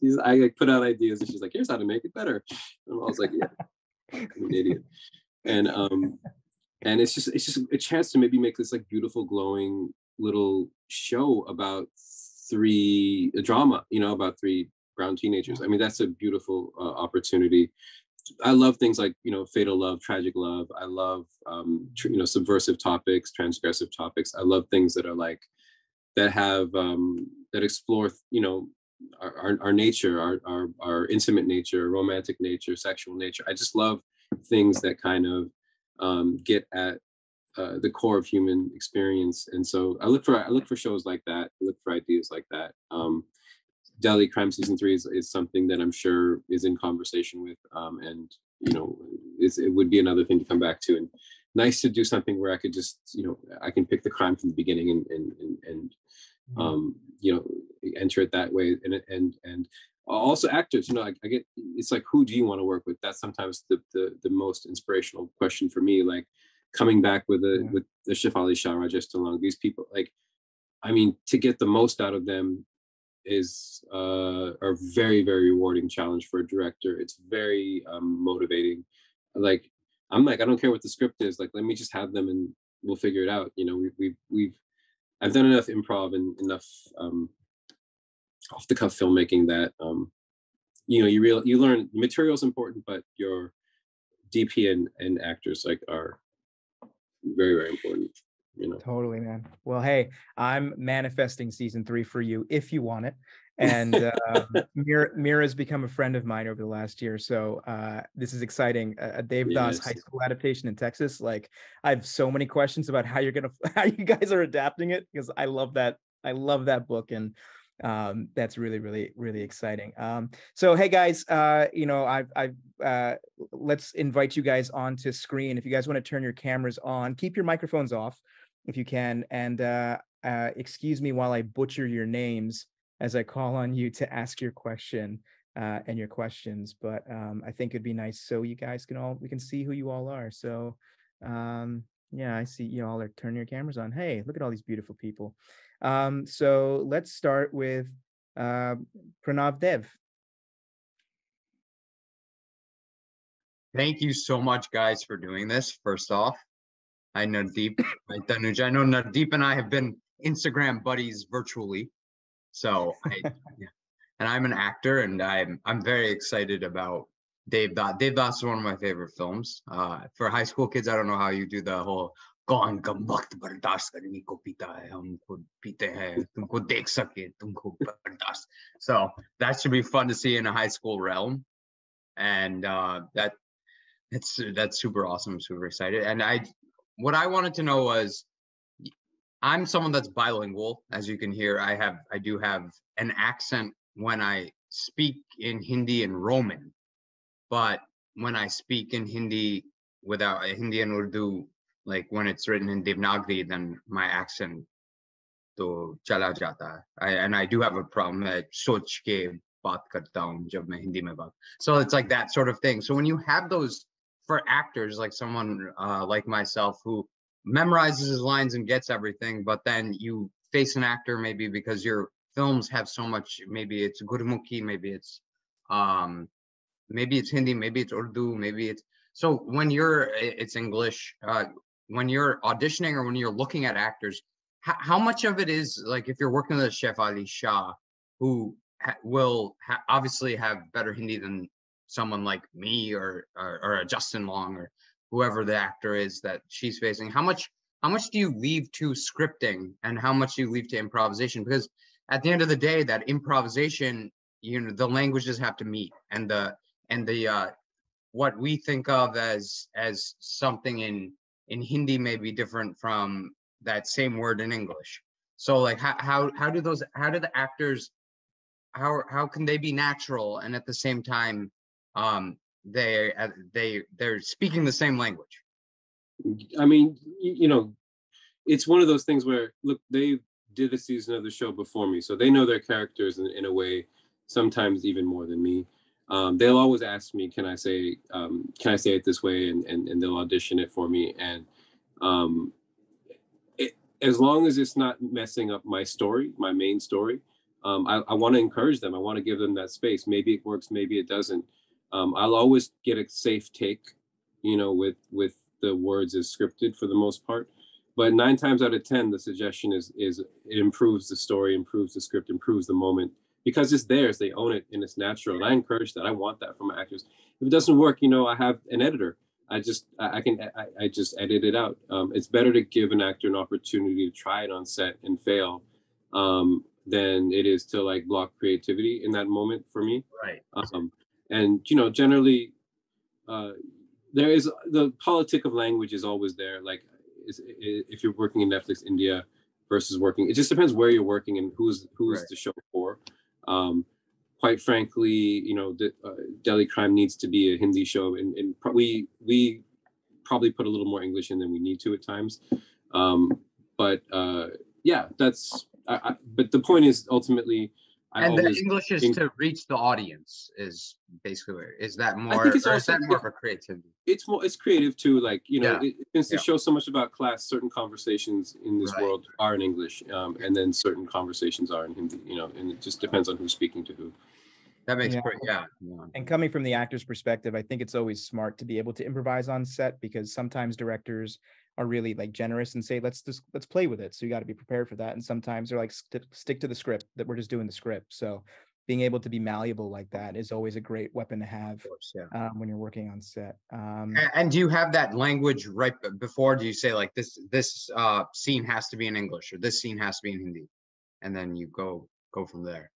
She's, I like put out ideas, and she's like, "Here's how to make it better." And I was like, "Yeah, I'm an idiot." And um, and it's just it's just a chance to maybe make this like beautiful, glowing little show about three a drama, you know, about three brown teenagers. I mean, that's a beautiful uh, opportunity. I love things like, you know, fatal love, tragic love. I love um, tr- you know, subversive topics, transgressive topics. I love things that are like that have um, that explore, you know. Our, our our nature, our our our intimate nature, romantic nature, sexual nature. I just love things that kind of um, get at uh, the core of human experience. And so I look for I look for shows like that. I look for ideas like that. Um, Delhi Crime season three is, is something that I'm sure is in conversation with, um, and you know, it's, it would be another thing to come back to. And nice to do something where I could just, you know, I can pick the crime from the beginning and and and. and um you know enter it that way, and and and also actors, you know, I, I get it's like, who do you want to work with? That's sometimes the the, the most inspirational question for me, like coming back with a yeah. with the Shefali Shah, Rajesh Tailang, these people, like I mean, to get the most out of them is uh a very, very rewarding challenge for a director. It's very um motivating. Like I'm like, I don't care what the script is, like let me just have them and we'll figure it out, you know. We, we, we've we've I've done enough improv and enough um, off-the-cuff filmmaking that um, you know you real you learn the material is important, but your D P and, and actors like are very, very important. You know, totally, man. Well, hey, I'm manifesting season three for you if you want it. And uh, Meera, Meera's become a friend of mine over the last year, so uh, this is exciting. A uh, Dave yes. Doss high school adaptation in Texas. Like, I have so many questions about how you're gonna, how you guys are adapting it, because I love that. I love that book, and um, that's really, really, really exciting. Um, so, hey guys, uh, you know, I've, I've uh, let's invite you guys onto screen. If you guys want to turn your cameras on, keep your microphones off. if you can. And uh, uh, excuse me while I butcher your names as I call on you to ask your question uh, and your questions. But um, I think it'd be nice so you guys can all, we can see who you all are. So um, yeah, I see you all are turning your cameras on. Hey, look at all these beautiful people. Um, so let's start with uh, Pranav Dev. Thank you so much, guys, for doing this. First off, I know Nardeep, I, Tanuj, I know Nardeep and I have been Instagram buddies virtually. So, I, yeah. And I'm an actor, and I'm I'm very excited about Devdas. Devdas is one of my favorite films. Uh, for high school kids, I don't know how you do the whole "Kaun kam waqt bardash karne ko peeta hai, hum khud peete hain, tumko dekh sake, tumko bardash." So that should be fun to see in a high school realm, and uh, that that's that's super awesome. I'm super excited, and I what I wanted to know was, I'm someone that's bilingual, as you can hear. I have, I do have an accent when I speak in Hindi and Roman, but when I speak in Hindi without Hindi and Urdu, like when it's written in Devanagari, then my accent to chala jata. I, and I do have a problem. I soch ke baat karta hun jab main Hindi mein baat. So it's like that sort of thing. So when you have those for actors, like someone uh, like myself who memorizes his lines and gets everything, but then you face an actor maybe because your films have so much, maybe it's Gurmukhi, maybe it's um maybe it's Hindi, maybe it's Urdu, maybe it's, so when you're, it's English, uh when you're auditioning or when you're looking at actors, how, how much of it is like, if you're working with Shefali Shah, who ha will ha obviously have better Hindi than someone like me or or, or a Justin Long or whoever the actor is that she's facing, how much how much do you leave to scripting and how much do you leave to improvisation? Because at the end of the day, that improvisation, you know, the languages have to meet, and the and the uh, what we think of as as something in in Hindi may be different from that same word in English. So like how how how do those how do the actors how how can they be natural and at the same time um, they they they're speaking the same language? I mean, you know, it's one of those things where, look, they did the season of the show before me, so they know their characters in, in a way, sometimes even more than me. Um, they'll always ask me, can I say um, can I say it this way, and, and and they'll audition it for me, and um, it, as long as it's not messing up my story, my main story, um, I, I want to encourage them. I want to give them that space. Maybe it works, maybe it doesn't. Um, I'll always get a safe take, you know, with with the words as scripted for the most part. But nine times out of ten, the suggestion is is it improves the story, improves the script, improves the moment, because it's theirs. They own it and it's natural. And I encourage that. I want that from my actors. If it doesn't work, you know, I have an editor. I just I, I can I, I just edit it out. Um, it's better to give an actor an opportunity to try it on set and fail um, than it is to like block creativity in that moment for me. Right. Um, And, you know, generally, uh, there is the politic of language is always there. Like is, is, if you're working in Netflix India versus working, it just depends where you're working and who's who's right. the show for. Um, quite frankly, you know, the, uh, Delhi Crime needs to be a Hindi show. And, and pro we, we probably put a little more English in than we need to at times. Um, but, uh, yeah, that's I, I, but the point is, ultimately, I and the English is think, to reach the audience is basically where, is that more, I think it's or also, is that more of a creativity? It's more, it's creative too. Like, you know, yeah. it, since yeah. the show so much about class, certain conversations in this right. world are in English um, and then certain conversations are in Hindi, you know, and it just depends on who's speaking to who. That makes, yeah. Pretty, yeah. And coming from the actor's perspective, I think it's always smart to be able to improvise on set, because sometimes directors are really like generous and say, let's just, let's play with it. So you got to be prepared for that. And sometimes they're like, st stick to the script, that we're just doing the script. So being able to be malleable like that is always a great weapon to have, course, yeah. um, when you're working on set. Um, and, and do you have that language right before? Do you say like this, this uh, scene has to be in English, or this scene has to be in Hindi? And then you go, go from there.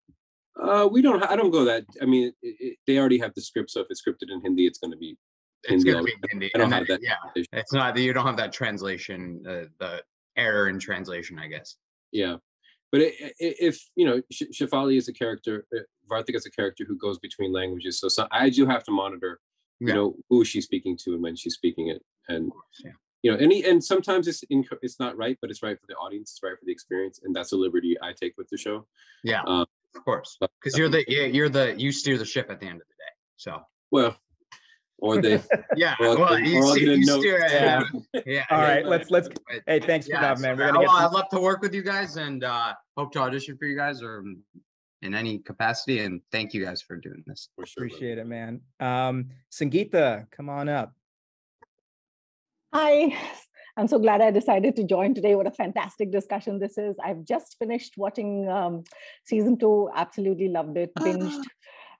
Uh, we don't, I don't go that. I mean, it, it, they already have the script. So if it's scripted in Hindi, it's going to be It's India. Gonna be Hindi. I don't have that. Yeah, it's not, you don't have that translation, uh, the error in translation, I guess. Yeah, but it, it, if you know, Sh Shefali is a character, uh, Varthik is a character who goes between languages. So, so I do have to monitor, you yeah. know, who she's speaking to and when she's speaking it, and yeah. you know, any, and sometimes it's in, it's not right, but it's right for the audience, it's right for the experience, and that's a liberty I take with the show. Yeah, um, of course, because um, you're the yeah, you're the you steer the ship at the end of the day. So well, or they yeah, well, well you, see, you steer it. Yeah. yeah. All right, yeah. let's let's. Hey, thanks yeah, for that, man. We're gonna get I'd love to work with you guys, and uh, hope to audition for you guys or in any capacity. And thank you guys for doing this. For sure, appreciate it, man. Um, Sangeeta, come on up. Hi, I'm so glad I decided to join today. What a fantastic discussion this is. I've just finished watching um, season two, absolutely loved it, binged.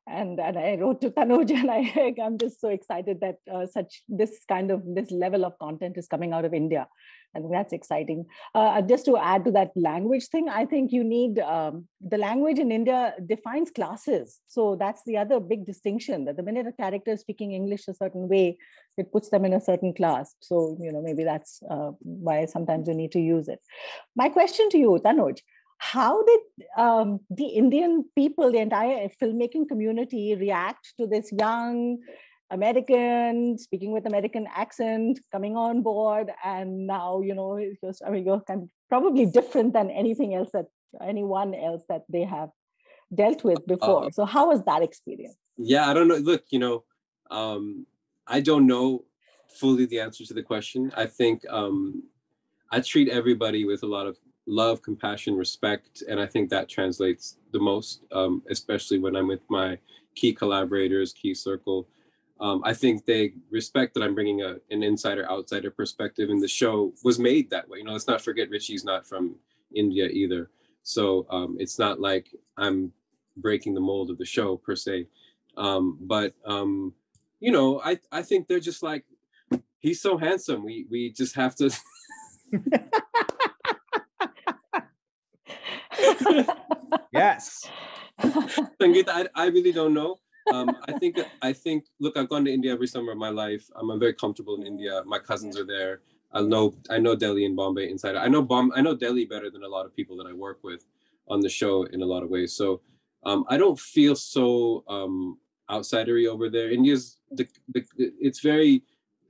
And, and I wrote to Tanuj, and I, I'm just so excited that uh, such this kind of, this level of content is coming out of India. I think that's exciting. Uh, just to add to that language thing, I think you need, um, the language in India defines classes. So that's the other big distinction, that the minute a character is speaking English a certain way, it puts them in a certain class. So, you know, maybe that's uh, why sometimes you need to use it. My question to you, Tanuj, how did um, the Indian people, the entire filmmaking community, react to this young American, speaking with American accent, coming on board? And now, you know, it's just, I mean, you're kind of probably different than anything else that anyone else that they have dealt with before. Uh, so how was that experience? Yeah, I don't know. Look, you know, um, I don't know fully the answer to the question. I think um, I treat everybody with a lot of love, compassion, respect. And I think that translates the most, um, especially when I'm with my key collaborators, key circle. Um, I think they respect that I'm bringing a, an insider outsider perspective, and the show was made that way. You know, let's not forget Richie's not from India either. So um, it's not like I'm breaking the mold of the show per se. Um, but, um, you know, I, I think they're just like, he's so handsome. We, we just have to... Yes. Sangeeta, I, I really don't know. um, I think, I think, look, I've gone to India every summer of my life. I'm, I'm very comfortable in India. My cousins are there. I know, I know Delhi and Bombay inside. I know Bomb, I know Delhi better than a lot of people that I work with on the show in a lot of ways. So um, I don't feel so um, outsidery over there. India's, the, the, it's very,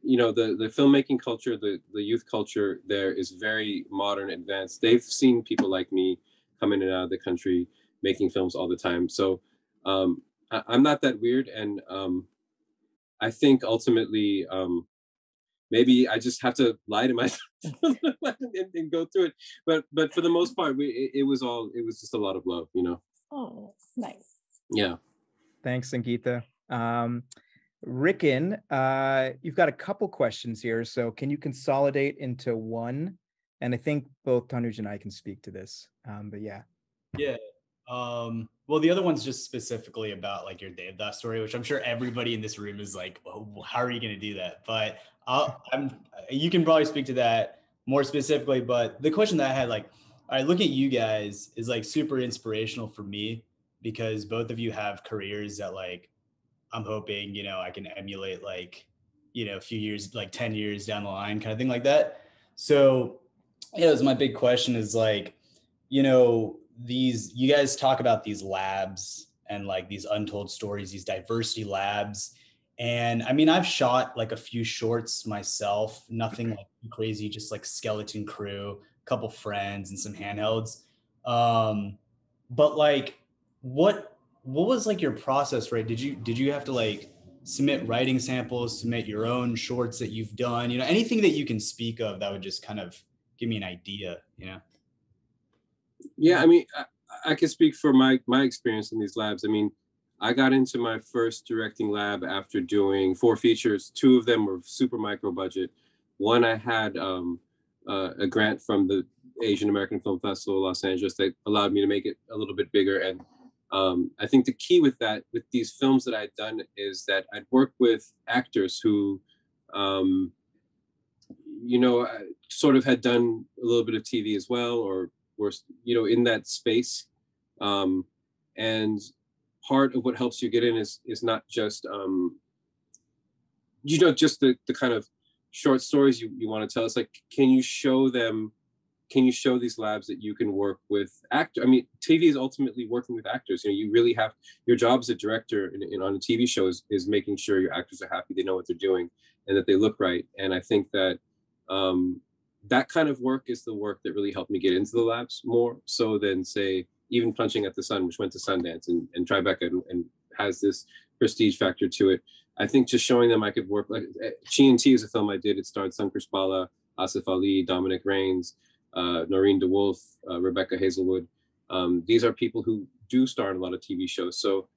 you know, the, the filmmaking culture, the, the youth culture there is very modern, advanced. They've seen people like me come in and out of the country, making films all the time. So, um, I'm not that weird, and um, I think ultimately um, maybe I just have to lie to myself and, and go through it. But but for the most part, we, it was all it was just a lot of love, you know. Oh, nice. Yeah. Thanks, Sangeeta. Um, Rickon, uh, you've got a couple questions here, so can you consolidate into one? And I think both Tanuj and I can speak to this. Um, but yeah. Yeah. Um, well, the other one's just specifically about like your Devdas story, which I'm sure everybody in this room is like, well, how are you going to do that? But I'll, I'm, you can probably speak to that more specifically. But the question that I had, like, I look at you guys is like super inspirational for me, because both of you have careers that like, I'm hoping, you know, I can emulate, like, you know, a few years, like ten years down the line, kind of thing like that. So yeah, it was my big question is like, you know, these, you guys talk about these labs and like these untold stories, these diversity labs. And I mean, I've shot like a few shorts myself, nothing like crazy, just like skeleton crew, a couple friends and some handhelds. Um, but like, what, what was like your process, right? Did you, did you have to like submit writing samples, submit your own shorts that you've done, you know, anything that you can speak of that would just kind of give me an idea, you know? Yeah, I mean, I, I can speak for my, my experience in these labs. I mean, I got into my first directing lab after doing four features. Two of them were super micro budget. One, I had um, uh, a grant from the Asian American Film Festival, Los Angeles, that allowed me to make it a little bit bigger. And um, I think the key with that, with these films that I'd done, is that I'd worked with actors who, um, you know, sort of had done a little bit of T V as well, or were, you know, in that space. Um, and part of what helps you get in is is not just, um, you know, just the, the kind of short stories you, you want to tell. It's like, can you show them, can you show these labs that you can work with actors? I mean, T V is ultimately working with actors. You know, you really have, your job as a director in, in, on a T V show is, is making sure your actors are happy, they know what they're doing, and that they look right. And I think that um, that kind of work is the work that really helped me get into the labs more so than, say, even Punching at the Sun, which went to Sundance and, and Tribeca and, and has this prestige factor to it. I think just showing them I could work, like G and T is a film I did. It starred Sankar Spalla, Asif Ali, Dominic Raines, uh, Noreen DeWolf, uh, Rebecca Hazelwood. Um, these are people who do star in a lot of T V shows. So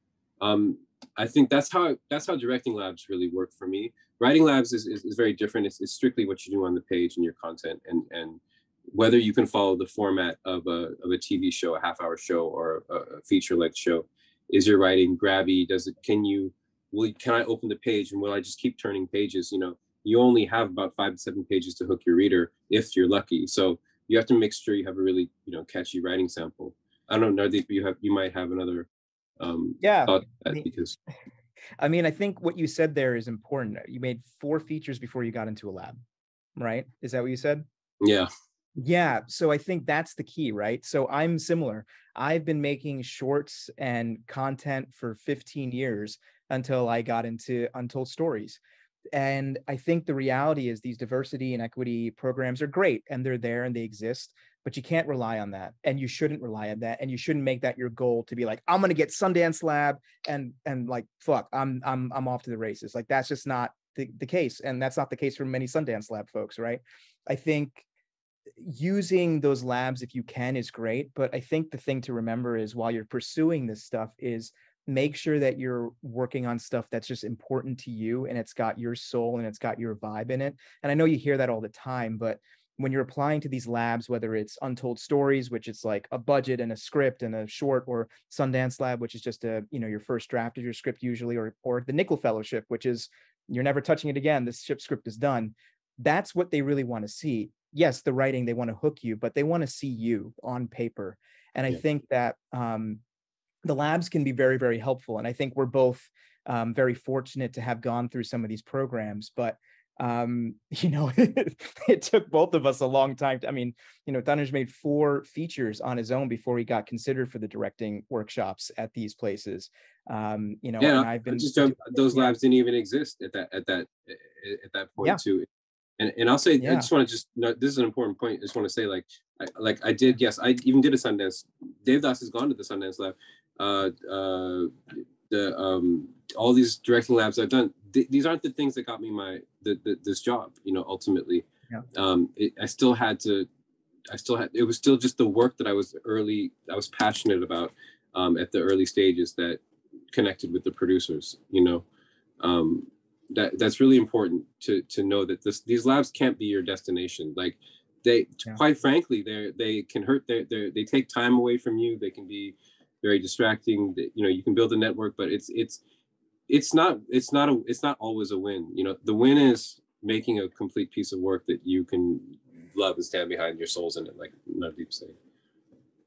um, I think that's how that's how directing labs really work for me. Writing labs is, is, is very different. It's, it's strictly what you do on the page and your content and and whether you can follow the format of a, of a T V show, a half hour show or a, a feature length show. Is your writing grabby? Does it, can you, will, can I open the page and will I just keep turning pages? You know, you only have about five to seven pages to hook your reader if you're lucky. So you have to make sure you have a really, you know, catchy writing sample. I don't know, Nardeep, you have, you might have another um, yeah, thought I mean, because. I mean, I think what you said there is important. You made four features before you got into a lab, right? Is that what you said? Yeah. Yeah. So I think that's the key, right? So I'm similar. I've been making shorts and content for fifteen years until I got into Untold Stories. And I think the reality is these diversity and equity programs are great and they're there and they exist, but you can't rely on that. And you shouldn't rely on that. And you shouldn't make that your goal to be like, I'm going to get Sundance Lab and, and like, fuck, I'm, I'm, I'm off to the races. Like, that's just not the, the case. And that's not the case for many Sundance Lab folks, right? I think using those labs, if you can, is great. But I think the thing to remember is while you're pursuing this stuff is make sure that you're working on stuff that's just important to you and it's got your soul and it's got your vibe in it. And I know you hear that all the time, but when you're applying to these labs, whether it's Untold Stories, which it's like a budget and a script and a short, or Sundance Lab, which is just a, you know, your first draft of your script usually, or, or the Nickel Fellowship, which is you're never touching it again. This ship script is done. That's what they really want to see. Yes, the writing, they want to hook you, but they want to see you on paper. And I yeah. think that um, the labs can be very, very helpful. And I think we're both um, very fortunate to have gone through some of these programs, but um, you know, it took both of us a long time. To, I mean, you know, Tanuj made four features on his own before he got considered for the directing workshops at these places. Um, you know, yeah, and I've been just doing, those labs didn't even exist at that at that at that point yeah. too. And, and I'll say, yeah. I just want to just, this is an important point. I just want to say, like, I, like I did, yes, I even did a Sundance. Devdas has gone to the Sundance Lab. Uh, uh, the um, all these directing labs I've done, th these aren't the things that got me my the, the, this job. You know, ultimately, yeah. um, it, I still had to. I still had. It was still just the work that I was early. I was passionate about um, at the early stages that connected with the producers. You know. Um, That that's really important to to know that this these labs can't be your destination. Like they yeah. quite frankly, they they can hurt their they they take time away from you. They can be very distracting. You know, you can build a network, but it's it's it's not it's not a it's not always a win. You know, the win is making a complete piece of work that you can love and stand behind, your soul's in it, like Nardeep said.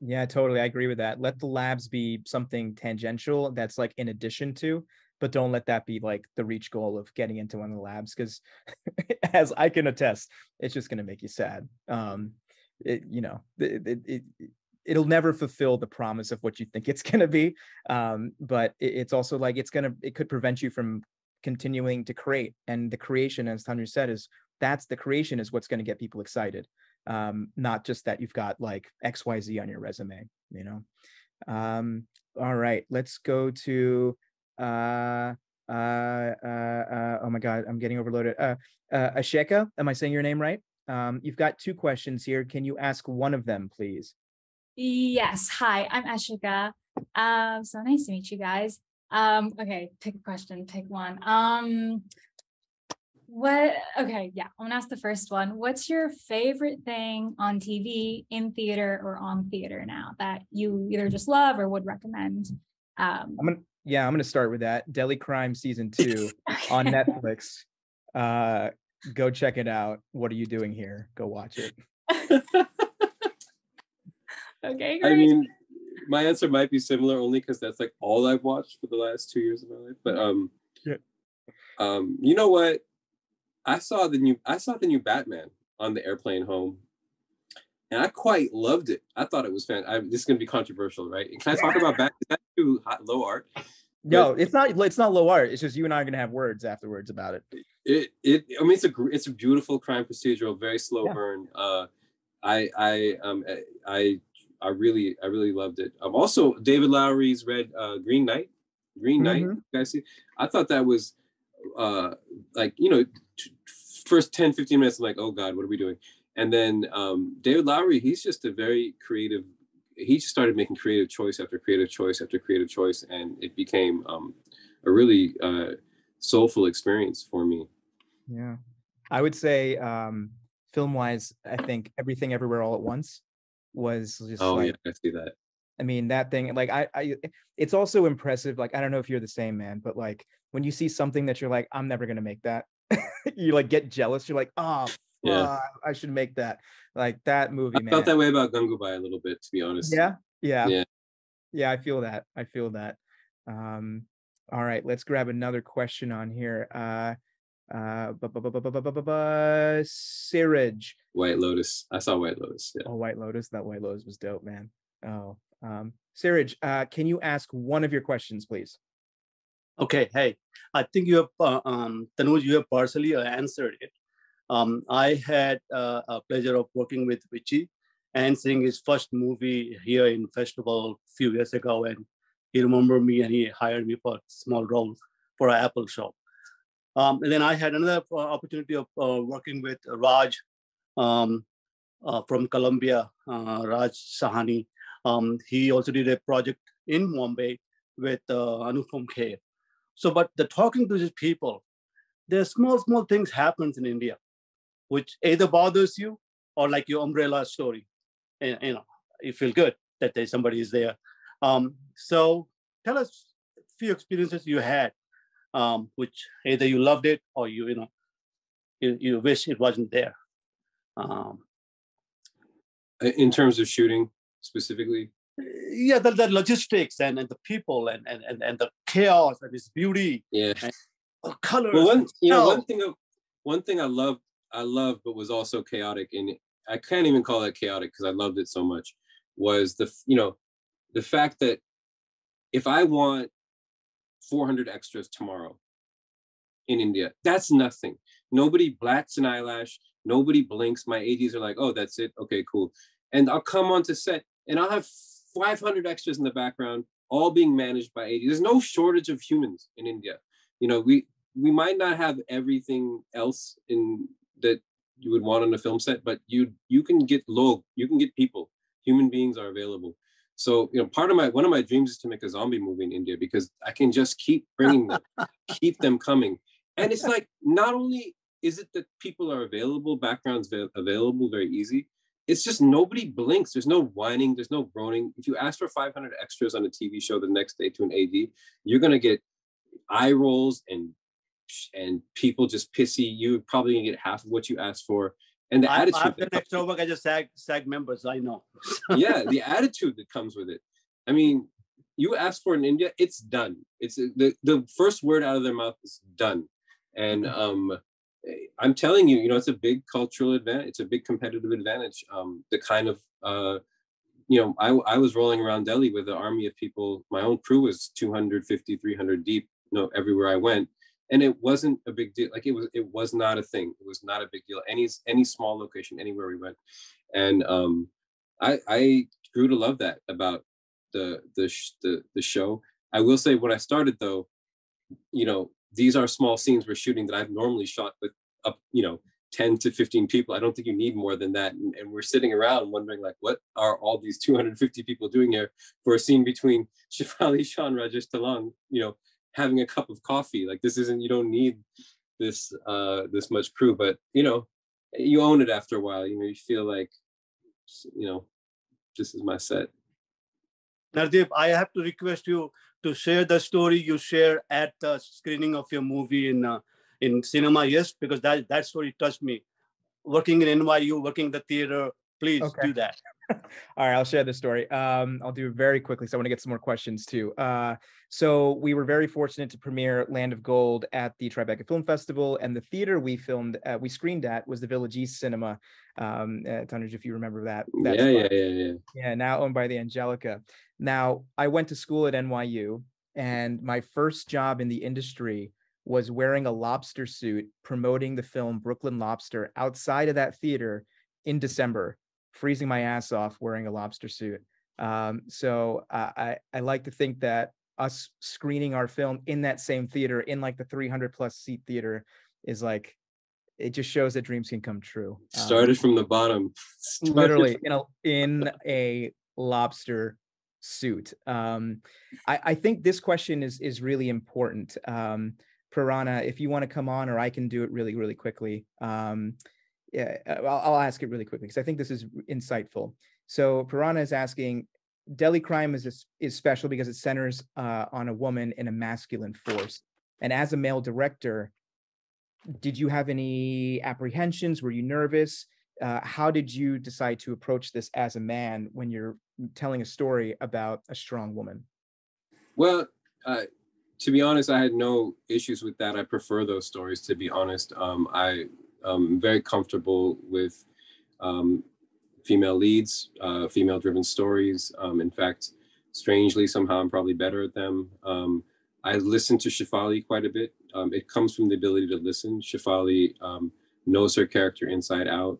Yeah, totally. I agree with that. Let the labs be something tangential that's like in addition to. But don't let that be like the reach goal of getting into one of the labs, because as I can attest, it's just going to make you sad. Um, it, you know, it, it, it, it'll never fulfill the promise of what you think it's going to be. Um, but it, it's also like it's going to it could prevent you from continuing to create. And the creation, as Tanuj said, is that's the creation is what's going to get people excited. Um, not just that you've got like X Y Z on your resume, you know. Um, all right, let's go to. Uh, uh, uh, uh, oh my God, I'm getting overloaded. Uh, uh, Asheka, am I saying your name right? Um, you've got two questions here. Can you ask one of them, please? Yes. Hi, I'm Asheka. Um, so nice to meet you guys. Um, okay, pick a question, pick one. Um, what, okay, yeah, I'm gonna ask the first one. What's your favorite thing on T V, in theater, or on theater now that you either just love or would recommend? Um, I'm gonna Yeah, I'm going to start with that. Delhi Crime Season two okay. on Netflix. Uh, go check it out. What are you doing here? Go watch it. Okay, great. I mean, my answer might be similar only because that's like all I've watched for the last two years of my life. But um, yeah. um, you know what? I saw the new I saw the new Batman on the airplane home. And I quite loved it. I thought it was fantastic. This is going to be controversial, right? Can I talk about Batman? Is that too hot, low art? No, it's not. It's not low art. It's just you and I are going to have words afterwards about it. It. It. I mean, it's a. It's a beautiful crime procedural, very slow yeah. burn. Uh, I. I. Um. I. I really. I really loved it. Um. Also, David Lowery's Red uh, Green Knight. Green Knight. Mm-hmm. You guys see? I thought that was, uh, like you know, t- first ten, fifteen minutes. I'm like, oh God, what are we doing? And then um, David Lowery. He's just a very creative. He just started making creative choice after creative choice after creative choice, and it became um, a really uh, soulful experience for me. Yeah, I would say um, film-wise, I think Everything Everywhere All at Once was just. Oh like, yeah, I see that. I mean, that thing. Like, I, I, it's also impressive. Like, I don't know if you're the same, man, but like when you see something that you're like, I'm never gonna make that. You like get jealous. You're like, oh. Yeah, uh, I should make that like that movie. I man. felt that way about Gangubai a little bit, to be honest. Yeah, yeah, yeah, yeah. I feel that. I feel that. Um, all right, let's grab another question on here. Uh, uh, Siraj. White Lotus. I saw White Lotus. Yeah. Oh, White Lotus. That White Lotus was dope, man. Oh, um, Siraj, uh, can you ask one of your questions, please? Okay. Hey, I think you have, uh, um, Tanuj, you have partially answered it. Um, I had uh, a pleasure of working with Richie and seeing his first movie here in festival a few years ago, and he remembered me and he hired me for a small role for an Apple show. Um, and then I had another uh, opportunity of uh, working with Raj um, uh, from Colombia, uh, Raj Sahani. Um, he also did a project in Mumbai with uh, Anupam Kher. So, but the talking to these people, there's small, small things happens in India, which either bothers you or like your umbrella story, and you know, you feel good that there's somebody is there. Um, so tell us a few experiences you had, um, which either you loved it or you, you know, you, you wish it wasn't there. Um, in terms of shooting specifically? Yeah, the, the logistics and, and the people and, and, and the chaos and its beauty. Yeah. And color. Well, one, you know, one thing, one thing I loved I loved, but was also chaotic, and I can't even call it chaotic because I loved it so much, was the, you know, the fact that if I want four hundred extras tomorrow in India, that's nothing. Nobody blats an eyelash. Nobody blinks. My A Ds are like, oh, that's it. Okay, cool. And I'll come onto set and I'll have five hundred extras in the background, all being managed by A Ds. There's no shortage of humans in India. You know, we, we might not have everything else in that you would want on a film set, but you you can get log, you can get people. Human beings are available. So, you know, part of my, one of my dreams is to make a zombie movie in India because I can just keep bringing them, keep them coming. And it's like, not only is it that people are available, backgrounds va- available, very easy. It's just nobody blinks. There's no whining. There's no groaning. If you ask for five hundred extras on a T V show the next day to an A D, you're going to get eye rolls and and people just pissy. You're probably gonna get half of what you asked for, and the I, attitude. After that next work, I just SAG SAG members. I know. Yeah, the attitude that comes with it. I mean, you ask for it in India, it's done. It's the the first word out of their mouth is done, and um, I'm telling you, you know, it's a big cultural advantage. It's a big competitive advantage. Um, the kind of uh, you know, I I was rolling around Delhi with an army of people. My own crew was two hundred fifty, three hundred deep. You know, everywhere I went. And it wasn't a big deal. Like it was, it was not a thing. It was not a big deal. Any any small location, anywhere we went, and um, I I grew to love that about the the sh- the the show. I will say when I started though, you know, these are small scenes we're shooting that I've normally shot with up, you know, ten to fifteen people. I don't think you need more than that. And, and we're sitting around wondering like, what are all these two hundred fifty people doing here for a scene between Shefali Shah and Rajesh Tailang? You know. Having a cup of coffee, like this isn't, you don't need this uh, this much crew, but you know, you own it after a while, you know, you feel like, you know, this is my set. Nardeep, I have to request you to share the story you share at the screening of your movie in uh, in cinema, yes, because that, that story touched me. Working in N Y U, working the theater, please okay. do that. All right, I'll share this story. Um, I'll do it very quickly, so I want to get some more questions too. Uh, so we were very fortunate to premiere Land of Gold at the Tribeca Film Festival, and the theater we filmed, uh, we screened at, was the Village East Cinema. Um, uh, Tanuj, if you remember that. That's yeah, yeah, yeah, yeah. Yeah, now owned by the Angelica. Now, I went to school at N Y U, And my first job in the industry was wearing a lobster suit, promoting the film Brooklyn Lobster outside of that theater in December, freezing my ass off wearing a lobster suit. Um, so uh, I, I like to think that us screening our film in that same theater, in like the three hundred plus seat theater, is like, it just shows that dreams can come true. Started um, from the bottom. Started literally from... in a, in a lobster suit. Um, I, I think this question is, is really important. Um, Prerana, if you want to come on, or I can do it really, really quickly. Um, yeah, I'll, I'll ask it really quickly because I think this is insightful. So Prerana is asking, Delhi Crime is, a, is special because it centers uh, on a woman in a masculine force. And as a male director, did you have any apprehensions? Were you nervous? Uh, how did you decide to approach this as a man when you're telling a story about a strong woman? Well, uh, to be honest, I had no issues with that. I prefer those stories, to be honest. Um, I am very comfortable with um, female leads, uh, female-driven stories. Um, in fact, strangely, somehow I'm probably better at them. Um, I listen to Shefali quite a bit. Um, it comes from the ability to listen. Shefali um, knows her character inside out.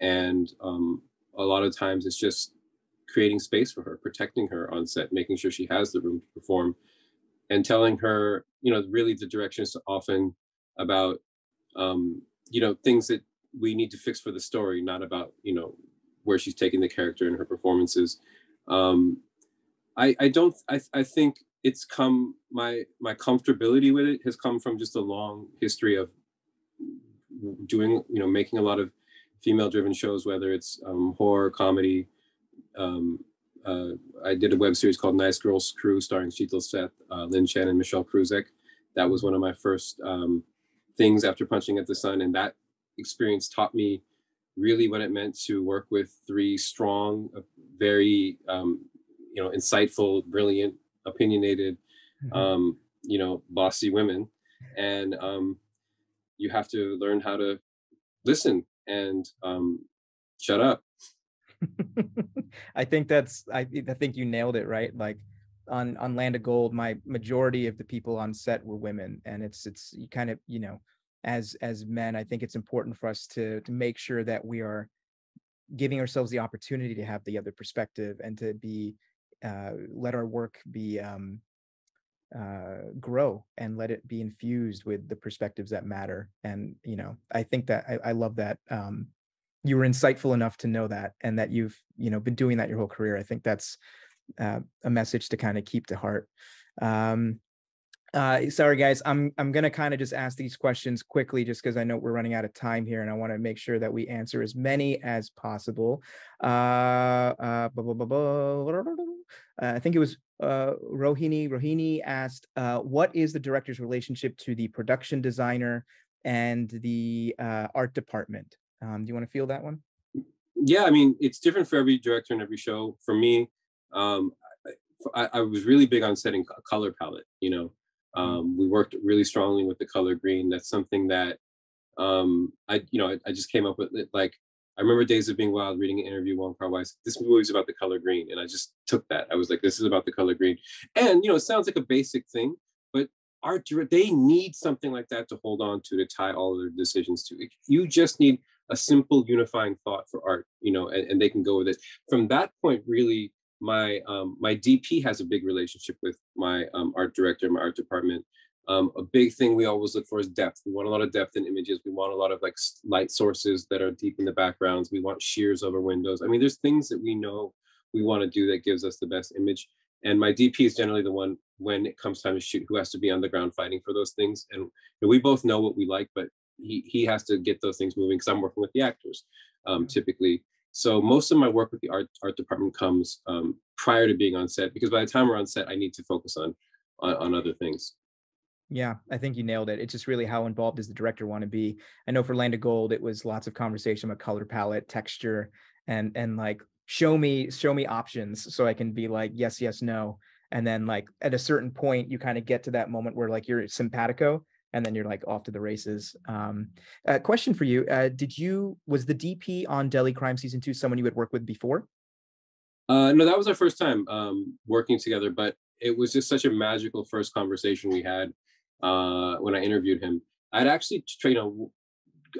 And um, a lot of times it's just creating space for her, protecting her on set, making sure she has the room to perform, and telling her, you know, really the directions often about, um, you know, things that we need to fix for the story, not about, you know, where she's taking the character and her performances. Um, I, I don't, I, I think it's come, my, my comfortability with it has come from just a long history of doing, you know, making a lot of female-driven shows, whether it's um, horror, comedy. Um, uh, I did a web series called Nice Girls Crew, starring Sheetal Seth, uh, Lynn Chen, and Michelle Kruzek. That was one of my first um, things after Punching at the Sun, and that experience taught me really what it meant to work with three strong, very um, you know, insightful, brilliant, opinionated, mm-hmm. um, you know, bossy women, and um, you have to learn how to listen and um shut up. I think that's I, I think you nailed it, right? Like on on Land of Gold, my majority of the people on set were women, and it's it's you kind of, you know, as as men, I think it's important for us to to make sure that we are giving ourselves the opportunity to have the other perspective and to be uh let our work be um uh grow and let it be infused with the perspectives that matter. And you know, I think that I, I love that um you were insightful enough to know that, and that you've, you know, been doing that your whole career. I think that's uh, a message to kind of keep to heart. Um uh sorry guys, I'm I'm gonna kind of just ask these questions quickly just because I know we're running out of time here, and I want to make sure that we answer as many as possible. Uh, uh blah, blah, blah, blah. Uh, I think it was uh, Rohini. Rohini asked, uh, what is the director's relationship to the production designer and the uh, art department? Um, do you want to field that one? Yeah, I mean, it's different for every director and every show. For me, um, I, I was really big on setting a color palette. You know, um, we worked really strongly with the color green. That's something that um, I, you know, I, I just came up with it. Like, I remember Days of Being Wild reading an interview Wong Kar-wai. This movie is about the color green, and I just took that. I was like, this is about the color green. And you know, it sounds like a basic thing, but art, they need something like that to hold on to, to tie all of their decisions to. You just need a simple unifying thought for art, you know, and, and they can go with it. From that point, really, my um, my D P has a big relationship with my um, art director, my art department. Um, a big thing we always look for is depth. We want a lot of depth in images. We want a lot of like light sources that are deep in the backgrounds. We want sheers over windows. I mean, there's things that we know we want to do that gives us the best image. And my D P is generally the one, when it comes time to shoot, who has to be on the ground fighting for those things. And we both know what we like, but he he has to get those things moving because I'm working with the actors um, typically. So most of my work with the art, art department comes um, prior to being on set, because by the time we're on set, I need to focus on on, on other things. Yeah, I think you nailed it. It's just really how involved does the director want to be? I know for Land of Gold, it was lots of conversation about color palette, texture, and and like show me show me options so I can be like yes, yes, no. And then like at a certain point, you kind of get to that moment where like you're simpatico, and then you're like off to the races. Um, uh, question for you: uh, Did you was the D P on Delhi Crime season two someone you had worked with before? Uh, no, that was our first time um, working together, but it was just such a magical first conversation we had uh, when I interviewed him. I'd actually, you know,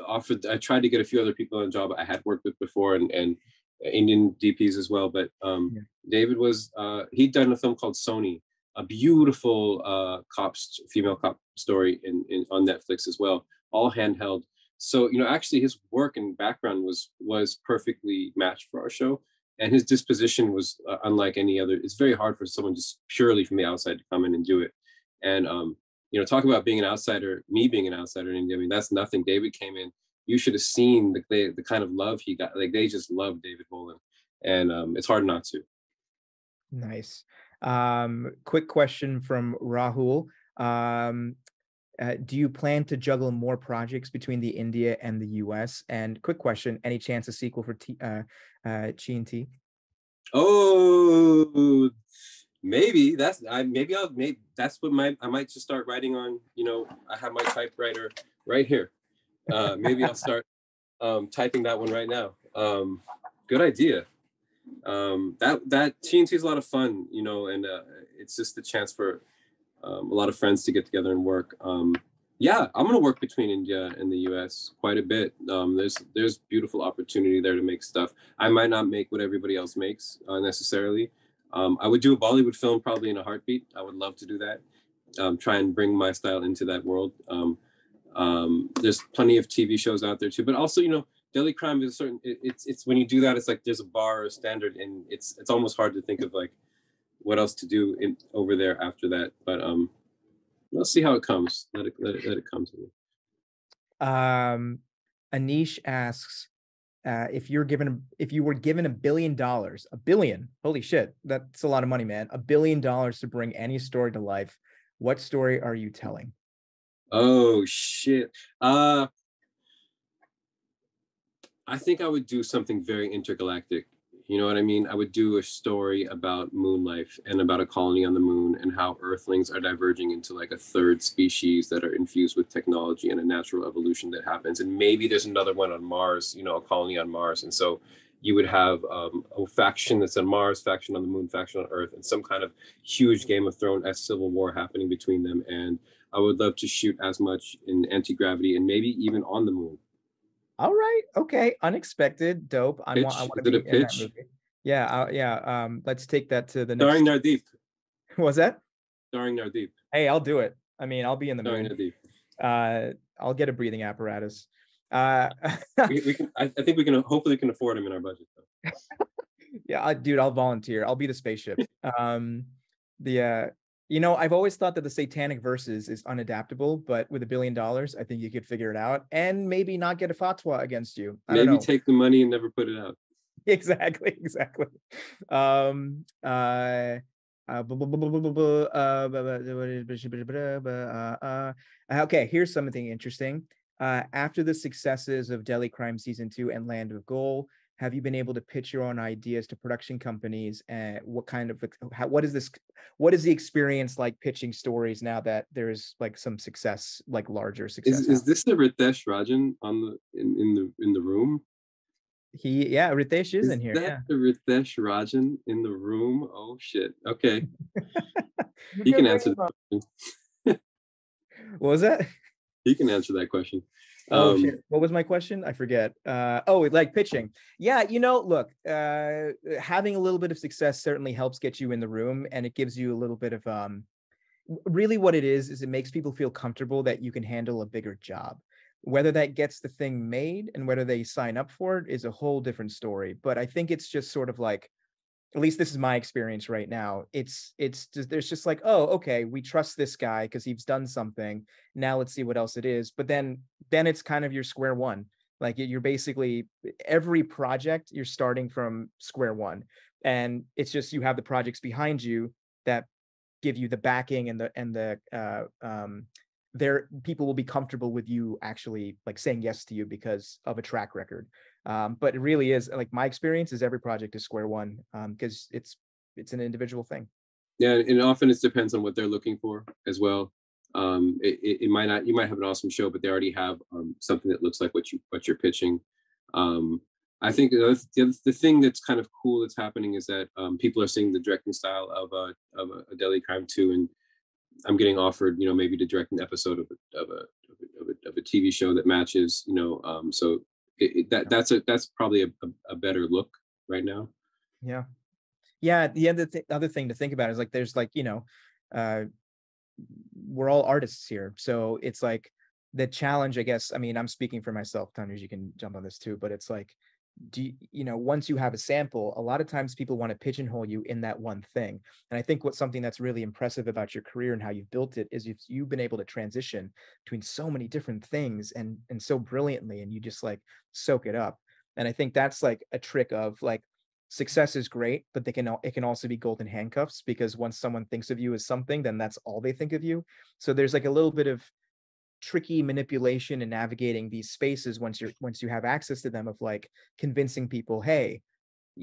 offered, I tried to get a few other people on the job I had worked with before, and, and Indian D Ps as well. But um, yeah. David was, uh, he'd done a film called Sony, a beautiful uh, cop, female cop story in, in on Netflix as well, all handheld. So, you know, actually his work and background was was perfectly matched for our show. And his disposition was uh, unlike any other. It's very hard for someone just purely from the outside to come in and do it. And, um, you know, talk about being an outsider, me being an outsider in India, I mean, that's nothing. David came in. You should have seen the, the, the kind of love he got. Like, they just love David Boland. And um, it's hard not to. Nice. Um, quick question from Rahul. Um, uh, do you plan to juggle more projects between the India and the U S? And quick question, any chance a sequel for T, uh, uh, G and T? Oh, maybe that's, I, maybe I'll, maybe that's what my, I might just start writing on, you know, I have my typewriter right here. Uh, maybe I'll start um, typing that one right now. Um, good idea. Um, that that T N T is a lot of fun, you know, and uh, it's just a chance for um, a lot of friends to get together and work. Um, yeah, I'm gonna work between India and the U S quite a bit. Um, there's there's beautiful opportunity there to make stuff. I might not make what everybody else makes uh, necessarily. Um, I would do a Bollywood film probably in a heartbeat. I would love to do that. Um, try and bring my style into that world. Um, um, there's plenty of T V shows out there too, but also, you know, Delhi Crime is certain, it, it's it's when you do that, it's like there's a bar or standard, and it's it's almost hard to think of like what else to do in over there after that. But um, let's see how it comes. Let it let it, let it come to me. Um, Anish asks uh, if you're given if you were given a billion dollars, a billion, holy shit, that's a lot of money, man. A billion dollars to bring any story to life. What story are you telling? Oh shit. Uh. I think I would do something very intergalactic. You know what I mean? I would do a story about moon life and about a colony on the moon and how earthlings are diverging into like a third species that are infused with technology and a natural evolution that happens. And maybe there's another one on Mars, you know, a colony on Mars. And so you would have um, a faction that's on Mars, faction on the moon, faction on Earth, and some kind of huge Game of Thrones-esque civil war happening between them. And I would love to shoot as much in anti-gravity and maybe even on the moon. All right. Okay. Unexpected. Dope. I want, I want to be in that movie. Yeah. Uh, yeah. Um, let's take that to the next. Starring Nardeep. What's that? Starring Nardeep. Hey, I'll do it. I mean, I'll be in the Starring movie. Nardeep. Uh, I'll get a breathing apparatus. Uh, we, we can. I, I think we can. Hopefully, we can afford him in our budget. Though. yeah, I, dude. I'll volunteer. I'll be the spaceship. um, the. Uh, You know, I've always thought that the satanic verses is unadaptable, but with a billion dollars, I think you could figure it out and maybe not get a fatwa against you. I maybe don't know. Take the money and never put it out. Exactly, exactly. Um, uh, uh, okay, here's something interesting. Uh, after the successes of Delhi Crime Season two and Land of Gold, have you been able to pitch your own ideas to production companies? And what kind of, how, what is this, what is the experience like pitching stories now that there's like some success, like larger success? Is, is this the Ritesh Rajan on the, in, in the, in the room? He, yeah, Ritesh is, is in here. Is that yeah. the Ritesh Rajan in the room? Oh shit. Okay. He can answer that question. What was that? He can answer that question. Oh, um, shit. What was my question? I forget. Uh, oh, like pitching. Yeah, you know, look, uh, having a little bit of success certainly helps get you in the room, and it gives you a little bit of, um, really what it is, is it makes people feel comfortable that you can handle a bigger job. Whether that gets the thing made and whether they sign up for it is a whole different story. But I think it's just sort of like, at least this is my experience right now. It's, it's, there's just like, oh, okay, we trust this guy because he's done something. Now let's see what else it is. But then, then it's kind of your square one. Like you're basically every project you're starting from square one, and it's just, you have the projects behind you that give you the backing and the, and the, uh, um, there people will be comfortable with you actually like saying yes to you because of a track record. Um, but it really is like my experience is every project is square one because um, it's it's an individual thing. Yeah, and often it depends on what they're looking for as well. Um, it, it, it might not you might have an awesome show, but they already have um, something that looks like what you what you're pitching. Um, I think the, the, the thing that's kind of cool that's happening is that um, people are seeing the directing style of a, of a, a Delhi Crime two, and I'm getting offered, you know, maybe to direct an episode of a, of a, of a, of a T V show that matches, you know, um, so it, it, that that's a, that's probably a, a, a better look right now. Yeah. Yeah. The other, th- other thing to think about is like, there's like, you know, uh, we're all artists here. So it's like the challenge, I guess, I mean, I'm speaking for myself, Tanuj, you can jump on this too, but it's like, do you, you know, once you have a sample, a lot of times people want to pigeonhole you in that one thing. And I think what's something that's really impressive about your career and how you've built it is you've, you've been able to transition between so many different things and, and so brilliantly, and you just like soak it up. And I think that's like a trick of like, success is great, but they can it can also be golden handcuffs, because once someone thinks of you as something, then that's all they think of you. So there's like a little bit of tricky manipulation and navigating these spaces once you're once you have access to them, of like convincing people, hey,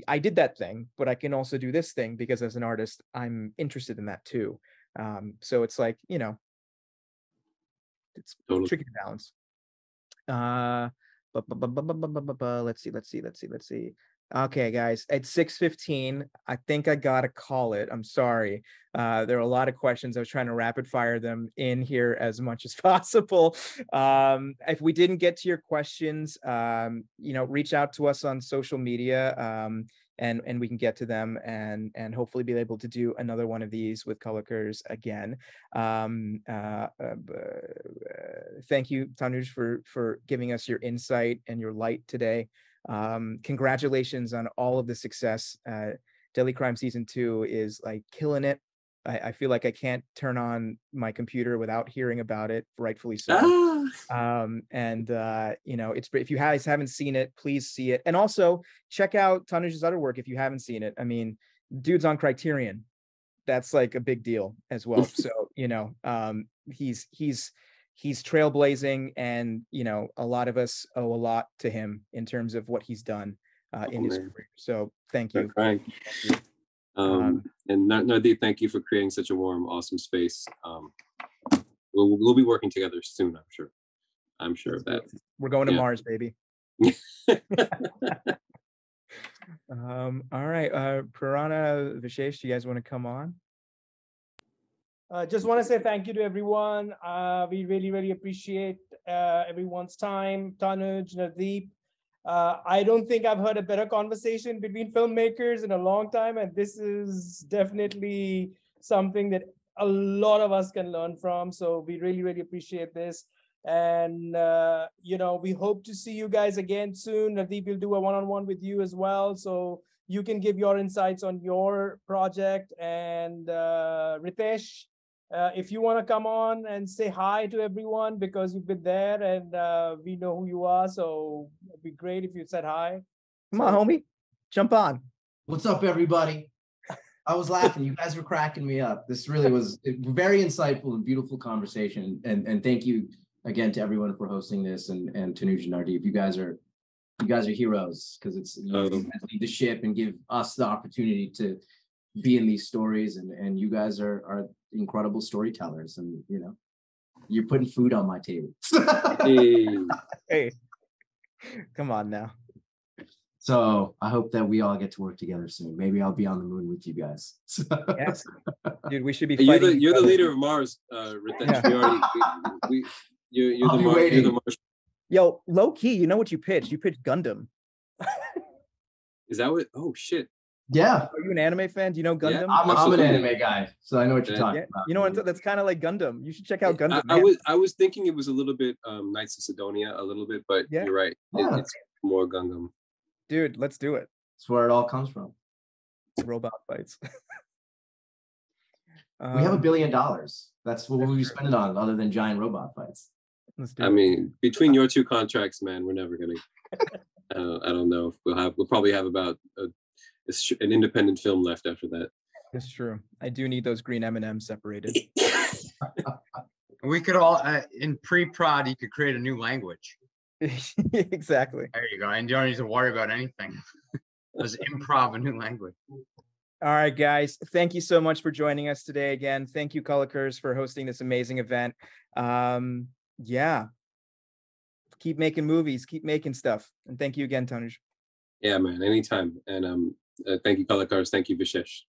I did that thing, but I can also do this thing because as an artist, I'm interested in that too. Um, so it's like, you know, it's totally tricky to balance. Uh, bu- bu- bu- bu- bu- bu- bu- bu- let's see, let's see, let's see, let's see. Okay, guys, it's six fifteen. I think I got to call it. I'm sorry. Uh, there are a lot of questions. I was trying to rapid fire them in here as much as possible. Um, if we didn't get to your questions, um, you know, reach out to us on social media, um, and, and we can get to them and, and hopefully be able to do another one of these with Colorkers again. Um, uh, uh, thank you, Tanuj, for, for giving us your insight and your light today. Um, congratulations on all of the success. Uh, Delhi Crime season two is like killing it. I, I feel like I can't turn on my computer without hearing about it, rightfully so. Ah. Um, and, uh, you know, it's, if you guys haven't seen it, please see it. And also check out Tanuj's other work if you haven't seen it. I mean, dude's on Criterion. That's like a big deal as well. So, you know, um, he's, he's, he's trailblazing, and, you know, a lot of us owe a lot to him in terms of what he's done uh, in oh, his man. career. So thank you. Thank you. Um, um, and Nardeep, thank you for creating such a warm, awesome space. Um, we'll, we'll be working together soon, I'm sure. I'm sure of that. We're going to yeah. Mars, baby. um, all right. Uh, Prerana, Vishesh, do you guys want to come on? Uh, just want to say thank you to everyone. Uh, we really, really appreciate uh, everyone's time. Tanuj, Nardeep. Uh, I don't think I've heard a better conversation between filmmakers in a long time. And this is definitely something that a lot of us can learn from. So we really, really appreciate this. And, uh, you know, we hope to see you guys again soon. Nardeep, we'll do a one-on-one with you as well. So you can give your insights on your project. And uh, Ritesh, Uh, if you want to come on and say hi to everyone, because you've been there and uh, we know who you are, so it'd be great if you said hi. Come on, homie, jump on. What's up, everybody? I was laughing. You guys were cracking me up. This really was a very insightful and beautiful conversation. And and thank you again to everyone for hosting this, and and Tanuj and Nardeep. You guys are you guys are heroes, because it's you guys lead the ship and give us the opportunity to be in these stories, and and you guys are are incredible storytellers, and you know you're putting food on my table. hey. hey come on now. So I hope that we all get to work together soon. Maybe I'll be on the moon with you guys. Yes, dude, we should be fighting. You're the, you're the leader of Mars, uh Ritesh. We already, we, we, you're, you're, the Mars, you're the Mars. Yo, low-key, you know what you pitched? You pitched Gundam. Is that what? Oh shit. Yeah. Are you an anime fan? Do you know Gundam? Yeah, I'm, I'm an anime guy, so I know what you're yeah. talking about. You know what? That's kind of like Gundam. You should check out Gundam. I, I was I was thinking it was a little bit um, Knights of Sidonia, a little bit, but yeah. you're right. Yeah. It, it's more Gundam. Dude, let's do it. That's where it all comes from. Robot fights. um, we have a billion dollars. That's what we spend it on, other than giant robot fights. Let's do I it. mean, between your two contracts, man, we're never gonna. uh, I don't know if we'll have. We'll probably have about. A, It's an independent film left after that. That's true. I do need those green M and M's separated. We could all, uh, in pre-prod, you could create a new language. Exactly. There you go. And you don't need to worry about anything. Let's improv a new language. All right, guys. Thank you so much for joining us today again. Thank you, Colorkers, for hosting this amazing event. Um, yeah. Keep making movies. Keep making stuff. And thank you again, Tanuj. Yeah, man, anytime. And um, uh, thank you, Kalakars. Thank you, Vishesh.